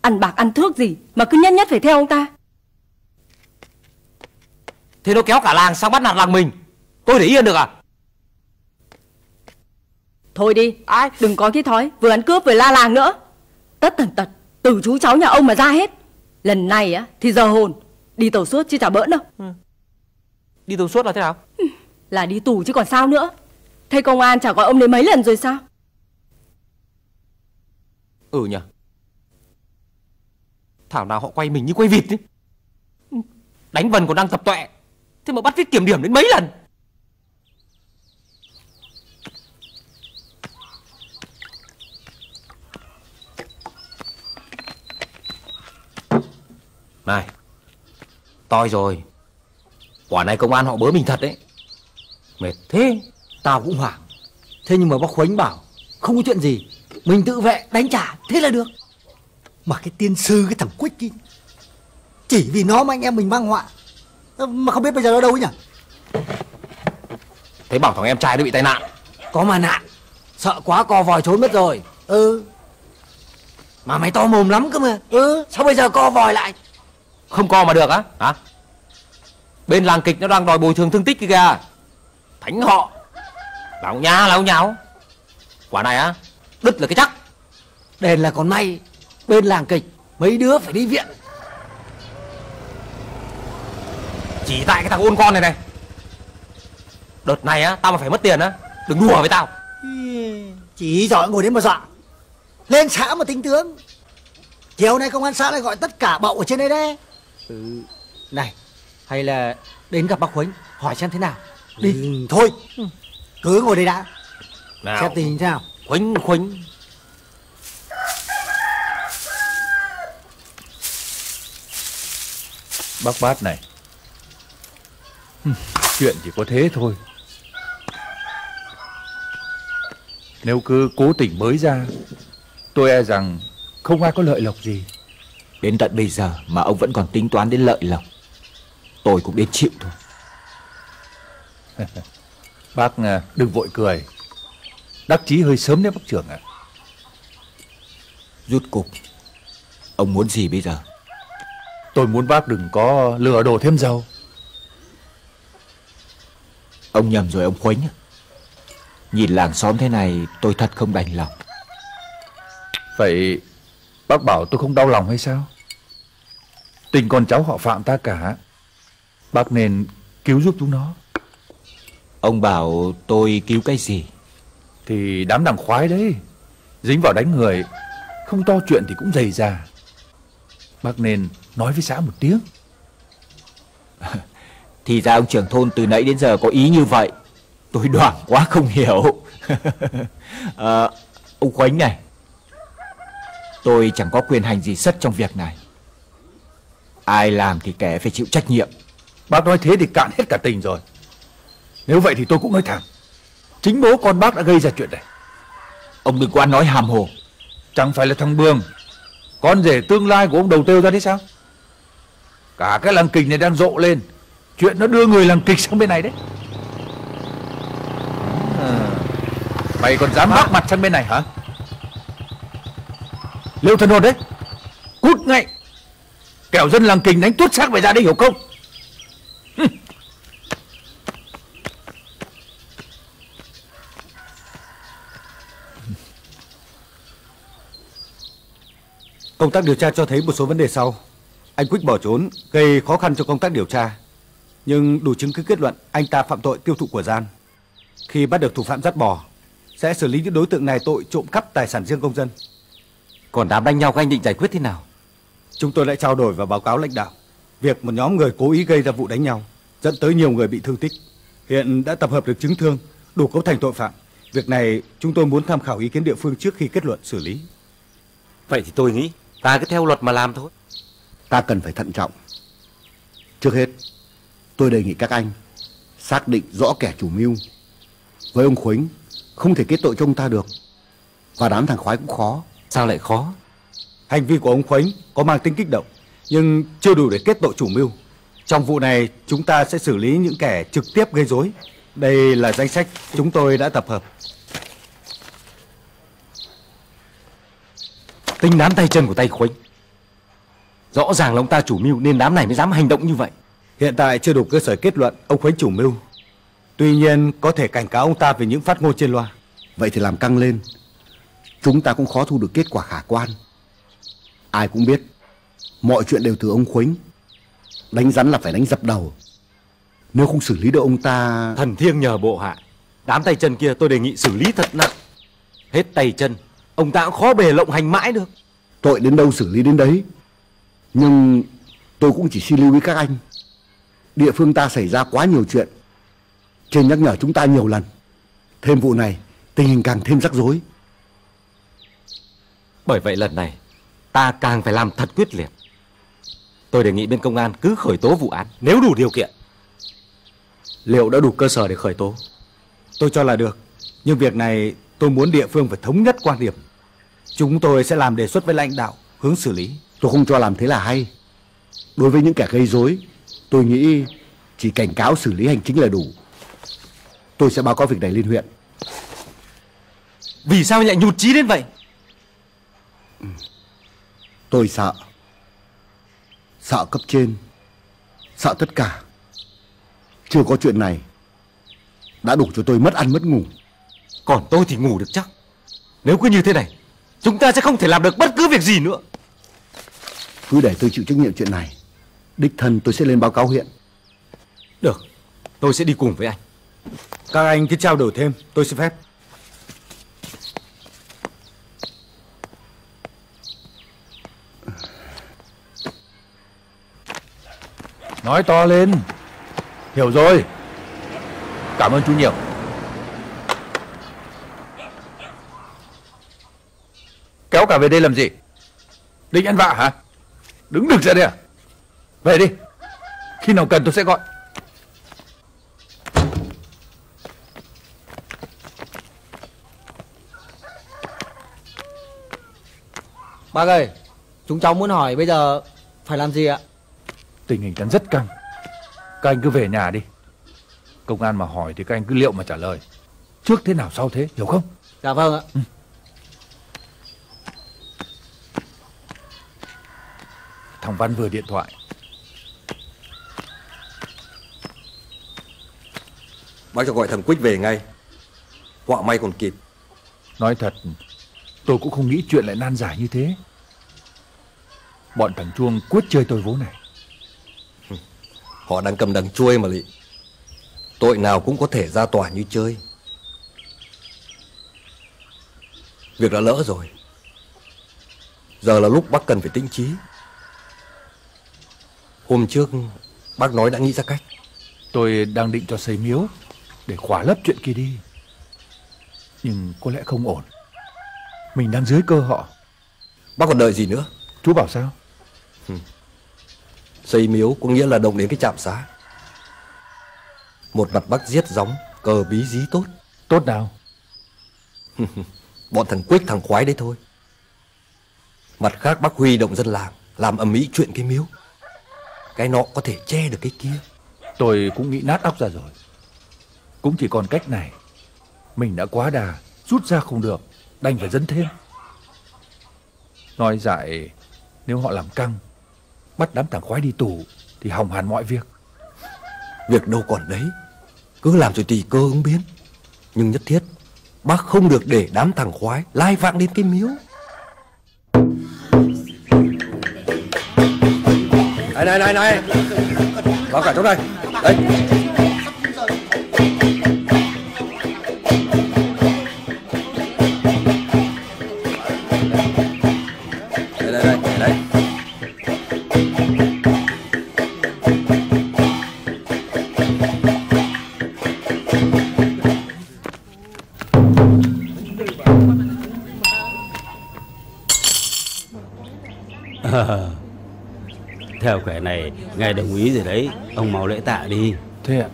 Ăn bạc ăn thước gì mà cứ nhất nhất phải theo ông ta. Thế nó kéo cả làng sang bắt nạt làng mình, tôi để yên được à? Thôi đi, ai đừng có cái thói vừa ăn cướp vừa la làng nữa. Tất tần tật từ chú cháu nhà ông mà ra hết. Lần này á thì giờ hồn, đi tàu suốt chứ chả bỡn đâu. Ừ. Đi tù suốt là thế nào? Là đi tù chứ còn sao nữa. Thế công an chả gọi ông đến mấy lần rồi sao? Ừ nhỉ. Thảo nào họ quay mình như quay vịt ấy. Đánh vần còn đang tập tọe, thế mà bắt viết kiểm điểm đến mấy lần. Này, toi rồi. Quả này công an họ bớ mình thật đấy. Mệt thế. Tao cũng hoảng. Thế nhưng mà bác Khuếnh bảo không có chuyện gì, mình tự vệ đánh trả thế là được. Mà cái tiên sư cái thằng Quách kia, chỉ vì nó mà anh em mình mang họa. Mà không biết bây giờ nó đâu ấy nhỉ. Thế bảo thằng em trai nó bị tai nạn. Có mà nạn, sợ quá co vòi trốn mất rồi. Ừ. Mà mày to mồm lắm cơ mà. Ừ. Sao bây giờ co vòi lại? Không co mà được á hả? Bên làng kịch nó đang đòi bồi thường thương tích kìa. Thánh họ lão nhá lão nháo. Quả này á, đứt là cái chắc. Đền là còn may, bên làng kịch mấy đứa phải đi viện chỉ tại cái thằng ôn con này này. Đợt này á, tao mà phải mất tiền á, đừng đùa với tao. Chỉ giỏi ngồi đến mà dọa. Lên xã mà tính tướng. Chiều nay công an xã lại gọi tất cả bậu ở trên đây đấy. Ừ. Này, hay là đến gặp bác Khuếnh hỏi xem thế nào đi. Ừ. Thôi cứ ngồi đây đã, xem tình hình thế nào. Khuếnh bác Bát này, chuyện chỉ có thế thôi. Nếu cứ cố tình mới ra, tôi e rằng không ai có lợi lộc gì. Đến tận bây giờ mà ông vẫn còn tính toán đến lợi lộc, tôi cũng đến chịu thôi. Bác đừng vội cười. Đắc chí hơi sớm đấy bác trưởng ạ. Rút cục ông muốn gì bây giờ? Tôi muốn bác đừng có lừa đổ thêm dầu. Ông nhầm rồi ông Khuếnh. Nhìn làng xóm thế này tôi thật không đành lòng. Vậy bác bảo tôi không đau lòng hay sao? Tình con cháu họ Phạm ta cả, bác nên cứu giúp chúng nó. Ông bảo tôi cứu cái gì? Thì đám đằng khoái đấy, dính vào đánh người, không to chuyện thì cũng dày già. Bác nên nói với xã một tiếng. Thì ra ông trưởng thôn từ nãy đến giờ có ý như vậy. Tôi đoảng quá không hiểu. Ông Khuếnh này, tôi chẳng có quyền hành gì sất trong việc này. Ai làm thì kẻ phải chịu trách nhiệm. Bác nói thế thì cạn hết cả tình rồi. Nếu vậy thì tôi cũng nói thẳng, chính bố con bác đã gây ra chuyện này. Ông đừng có ăn nói hàm hồ. Chẳng phải là thằng Bường, con rể tương lai của ông đầu têu ra đấy sao? Cả cái làng kịch này đang rộ lên chuyện nó đưa người làng kịch sang bên này đấy. Mày còn dám bác mặt sang bên này hả? Liêu thần hồn đấy, cút ngay, kẻo dân làng kịch đánh tuốt xác mày ra đấy, hiểu không? Công tác điều tra cho thấy một số vấn đề sau. Anh Quách bỏ trốn gây khó khăn cho công tác điều tra, nhưng đủ chứng cứ kết luận anh ta phạm tội tiêu thụ của gian. Khi bắt được thủ phạm dắt bỏ, sẽ xử lý những đối tượng này tội trộm cắp tài sản riêng công dân. Còn đám đánh nhau các anh định giải quyết thế nào? Chúng tôi lại trao đổi và báo cáo lãnh đạo việc một nhóm người cố ý gây ra vụ đánh nhau, dẫn tới nhiều người bị thương tích. Hiện đã tập hợp được chứng thương đủ cấu thành tội phạm. Việc này chúng tôi muốn tham khảo ý kiến địa phương trước khi kết luận xử lý. Vậy thì tôi nghĩ ta cứ theo luật mà làm thôi. Ta cần phải thận trọng. Trước hết, tôi đề nghị các anh xác định rõ kẻ chủ mưu. Với ông Khuếnh không thể kết tội cho ông ta được, và đám thằng khoái cũng khó. Sao lại khó? Hành vi của ông Khuếnh có mang tính kích động, nhưng chưa đủ để kết tội chủ mưu. Trong vụ này chúng ta sẽ xử lý những kẻ trực tiếp gây rối. Đây là danh sách chúng tôi đã tập hợp. Tính đám tay chân của Tay Khuếch, rõ ràng là ông ta chủ mưu nên đám này mới dám hành động như vậy. Hiện tại chưa đủ cơ sở kết luận ông Khuếch chủ mưu, tuy nhiên có thể cảnh cáo ông ta về những phát ngôn trên loa. Vậy thì làm căng lên, chúng ta cũng khó thu được kết quả khả quan. Ai cũng biết mọi chuyện đều từ ông Khuếch, đánh rắn là phải đánh dập đầu. Nếu không xử lý được ông ta... Thần thiêng nhờ bộ hạ, đám tay chân kia tôi đề nghị xử lý thật nặng. Hết tay chân, ông ta cũng khó bề lộng hành mãi được. Tội đến đâu xử lý đến đấy. Nhưng tôi cũng chỉ xin lưu ý các anh, địa phương ta xảy ra quá nhiều chuyện, trên nhắc nhở chúng ta nhiều lần. Thêm vụ này, tình hình càng thêm rắc rối. Bởi vậy lần này, ta càng phải làm thật quyết liệt. Tôi đề nghị bên công an cứ khởi tố vụ án nếu đủ điều kiện. Liệu đã đủ cơ sở để khởi tố? Tôi cho là được, nhưng việc này tôi muốn địa phương phải thống nhất quan điểm. Chúng tôi sẽ làm đề xuất với lãnh đạo hướng xử lý. Tôi không cho làm thế là hay. Đối với những kẻ gây rối, tôi nghĩ chỉ cảnh cáo xử lý hành chính là đủ. Tôi sẽ báo cáo việc này lên huyện. Vì sao lại nhụt chí đến vậy? Tôi sợ. Sợ cấp trên, sợ tất cả. Chưa có chuyện này đã đủ cho tôi mất ăn mất ngủ. Còn tôi thì ngủ được chắc. Nếu cứ như thế này, chúng ta sẽ không thể làm được bất cứ việc gì nữa. Cứ để tôi chịu trách nhiệm chuyện này. Đích thân tôi sẽ lên báo cáo huyện. Được, tôi sẽ đi cùng với anh. Các anh cứ trao đổi thêm, tôi xin phép. Nói to lên. Hiểu rồi. Cảm ơn chú nhiều. Kéo cả về đây làm gì? Định ăn vạ hả? Đứng được ra đây à? Về đi. Khi nào cần tôi sẽ gọi. Bác ơi, chúng cháu muốn hỏi bây giờ phải làm gì ạ? Tình hình đang rất căng. Các anh cứ về nhà đi. Công an mà hỏi thì các anh cứ liệu mà trả lời. Trước thế nào sau thế, hiểu không? Dạ vâng ạ. Ừ. Thằng Văn vừa điện thoại. Bác cho gọi thằng Quýt về ngay, họa may còn kịp. Nói thật, tôi cũng không nghĩ chuyện lại nan giải như thế. Bọn thằng Chuông quyết chơi tôi vố này. Họ đang cầm đằng chuôi mà Lị. Tội nào cũng có thể ra tòa như chơi. Việc đã lỡ rồi, giờ là lúc bác cần phải tĩnh trí. Hôm trước bác nói đã nghĩ ra cách. Tôi đang định cho xây miếu để khỏa lấp chuyện kia đi, nhưng có lẽ không ổn. Mình đang dưới cơ họ. Bác còn đợi gì nữa? Chú bảo sao? Xây miếu có nghĩa là động đến cái trạm xá. Một mặt bác giết gióng, cờ bí dí tốt. Tốt nào? Bọn thằng Quýt thằng Khoái đấy thôi. Mặt khác bác huy động dân làng làm ầm ĩ chuyện cái miếu. Cái nọ có thể che được cái kia. Tôi cũng nghĩ nát óc ra rồi. Cũng chỉ còn cách này. Mình đã quá đà, rút ra không được, đành phải dấn thêm. Nói dại, nếu họ làm căng, bắt đám thằng Khoái đi tù thì hỏng hẳn mọi việc. Việc đâu còn đấy, cứ làm rồi tùy cơ ứng biến. Nhưng nhất thiết bác không được để đám thằng Khoái lai vạng đến cái miếu. Này, vào cả chỗ này. Đấy. Theo kẻ này, ngài đồng ý rồi đấy, ông mau lễ tạ đi. Thế ạ?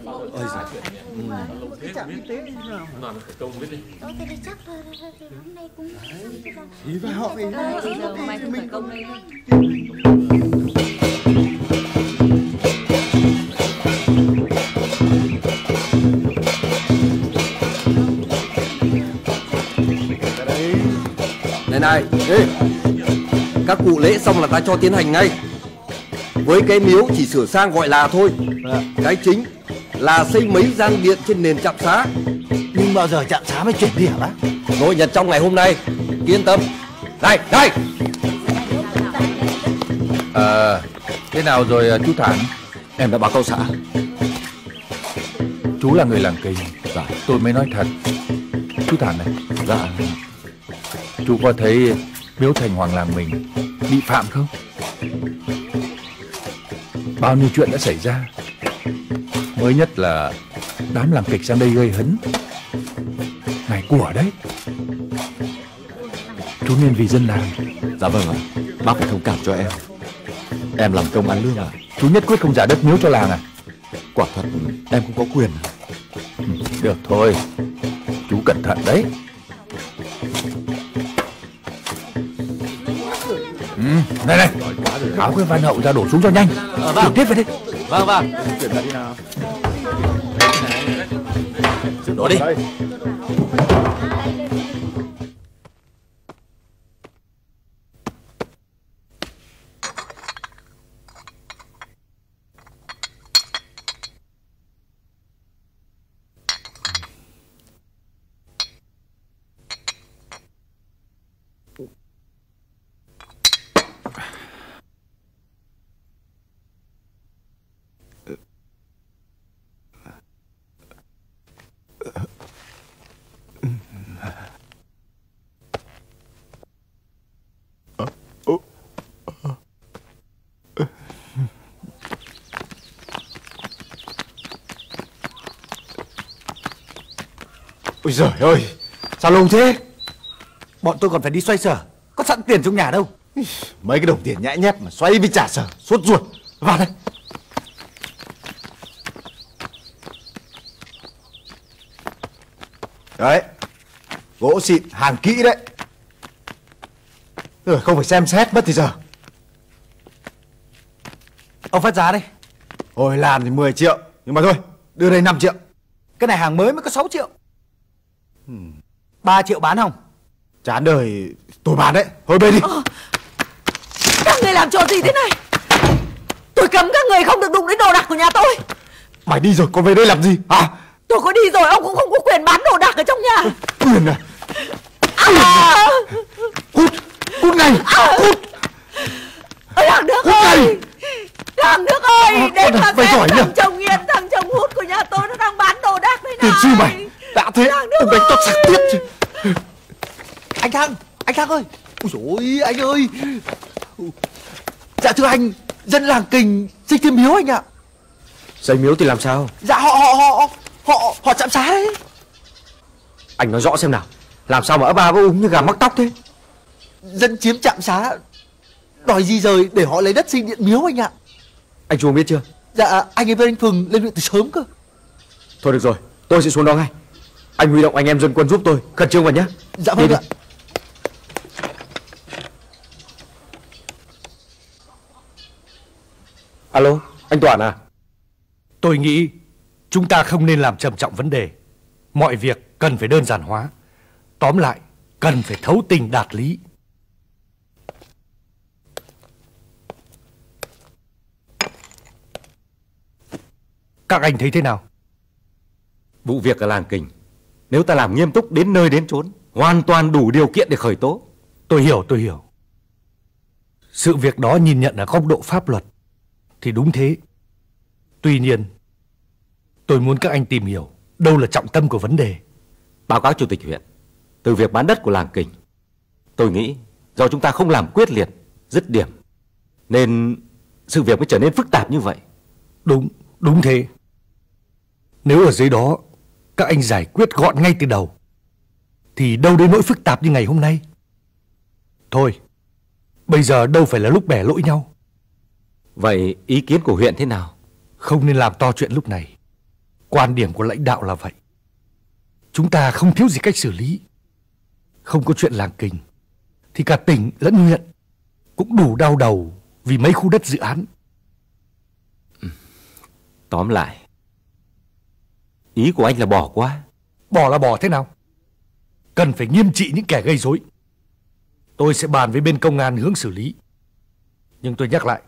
Này, ê, các cụ lễ xong là ta cho tiến hành ngay. Với cái miếu chỉ sửa sang gọi là thôi. Cái chính là xây mấy gian điện trên nền trạm xá. Nhưng bao giờ trạm xá mới chuyển đi hả bác? Nội nhật trong ngày hôm nay, yên tâm. Này, này. Thế nào rồi chú Thản? Em đã báo cáo xã. Chú là người làng Kình. Dạ. Tôi mới nói thật. Chú Thản này. Dạ. Chú có thấy miếu thành hoàng làng mình bị phạm không? Bao nhiêu chuyện đã xảy ra. Mới nhất là đám làm kịch sang đây gây hấn. Ngày của đấy. Chú nên vì dân làng. Dạ vâng ạ. Bác phải thông cảm cho em. Em làm công ăn lương à? Chú nhất quyết không trả đất miếu cho làng à? Quả thật em cũng có quyền. Được thôi. Chú cẩn thận đấy. Này này, áo cái văn hậu ra đổ xuống cho nhanh. Vâng. Tiếp về đi. Vâng vâng. Chuyển ra đi nào. Đổ đi. Ôi giời ơi, sao lâu thế? Bọn tôi còn phải đi xoay sở. Có sẵn tiền trong nhà đâu. Mấy cái đồng tiền nhãi nhép mà xoay với trả sở. Sốt ruột. Vào đây. Đấy. Gỗ xịn, hàng kỹ đấy. Rồi không phải xem xét mất thì giờ. Ông phát giá đây. Hồi làm thì 10 triệu. Nhưng mà thôi, đưa đây 5 triệu. Cái này hàng mới mới có 6 triệu. 3 triệu bán không? Chán đời, tôi bán đấy. Thôi bê đi. Các người làm trò gì thế này? Tôi cấm các người không được đụng đến đồ đạc của nhà tôi. Mày đi rồi con về đây làm gì hả? Tôi có đi rồi ông cũng không có quyền bán đồ đạc ở trong nhà. Quyền à? Cút, cút này, cút. Ôi thằng Đức ơi, thằng Đức ơi, đến mà xem thằng chồng hút của nhà tôi nó đang bán đồ đạc thế này. Tiền sư mày. Đã thế, đừng đánh tóc sạc tiếp chứ. Anh Thăng ơi. Ôi dồi, anh ơi. Dạ thưa anh, dân làng Kình xây thêm miếu anh ạ. Xây miếu thì làm sao? Dạ họ chạm xá đấy. Anh nói rõ xem nào. Làm sao mà ấp a với úng như gà mắc tóc thế? Dân chiếm chạm xá đòi di rời để họ lấy đất xây điện miếu anh ạ. Anh Chuông biết chưa? Dạ anh ấy với anh Phừng lên huyện từ sớm cơ. Thôi được rồi, tôi sẽ xuống đó ngay. Anh huy động anh em dân quân giúp tôi, khẩn trương vào nhé. Dạ vâng ạ. Alo, anh Toản à? Tôi nghĩ chúng ta không nên làm trầm trọng vấn đề. Mọi việc cần phải đơn giản hóa. Tóm lại, cần phải thấu tình đạt lý. Các anh thấy thế nào? Vụ việc ở làng Kình, nếu ta làm nghiêm túc đến nơi đến chốn, hoàn toàn đủ điều kiện để khởi tố. Tôi hiểu, tôi hiểu. Sự việc đó nhìn nhận ở góc độ pháp luật thì đúng thế. Tuy nhiên, tôi muốn các anh tìm hiểu đâu là trọng tâm của vấn đề. Báo cáo Chủ tịch huyện, từ việc bán đất của làng Kình, tôi nghĩ do chúng ta không làm quyết liệt, dứt điểm, nên sự việc mới trở nên phức tạp như vậy. Đúng, đúng thế. Nếu ở dưới đó các anh giải quyết gọn ngay từ đầu thì đâu đến nỗi phức tạp như ngày hôm nay. Thôi, bây giờ đâu phải là lúc bẻ lỗi nhau. Vậy ý kiến của huyện thế nào? Không nên làm to chuyện lúc này. Quan điểm của lãnh đạo là vậy. Chúng ta không thiếu gì cách xử lý. Không có chuyện làng Kình thì cả tỉnh lẫn huyện cũng đủ đau đầu vì mấy khu đất dự án. Tóm lại, ý của anh là bỏ quá. Bỏ là bỏ thế nào? Cần phải nghiêm trị những kẻ gây rối. Tôi sẽ bàn với bên công an hướng xử lý. Nhưng tôi nhắc lại,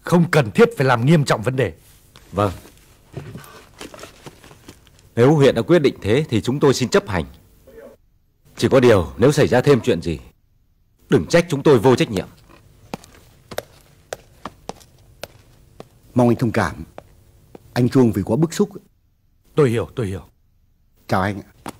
không cần thiết phải làm nghiêm trọng vấn đề. Vâng. Nếu huyện đã quyết định thế thì chúng tôi xin chấp hành. Chỉ có điều nếu xảy ra thêm chuyện gì, đừng trách chúng tôi vô trách nhiệm. Mong anh thông cảm. Anh Chuông vì quá bức xúc. Tôi hiểu, tôi hiểu. Chào anh ạ.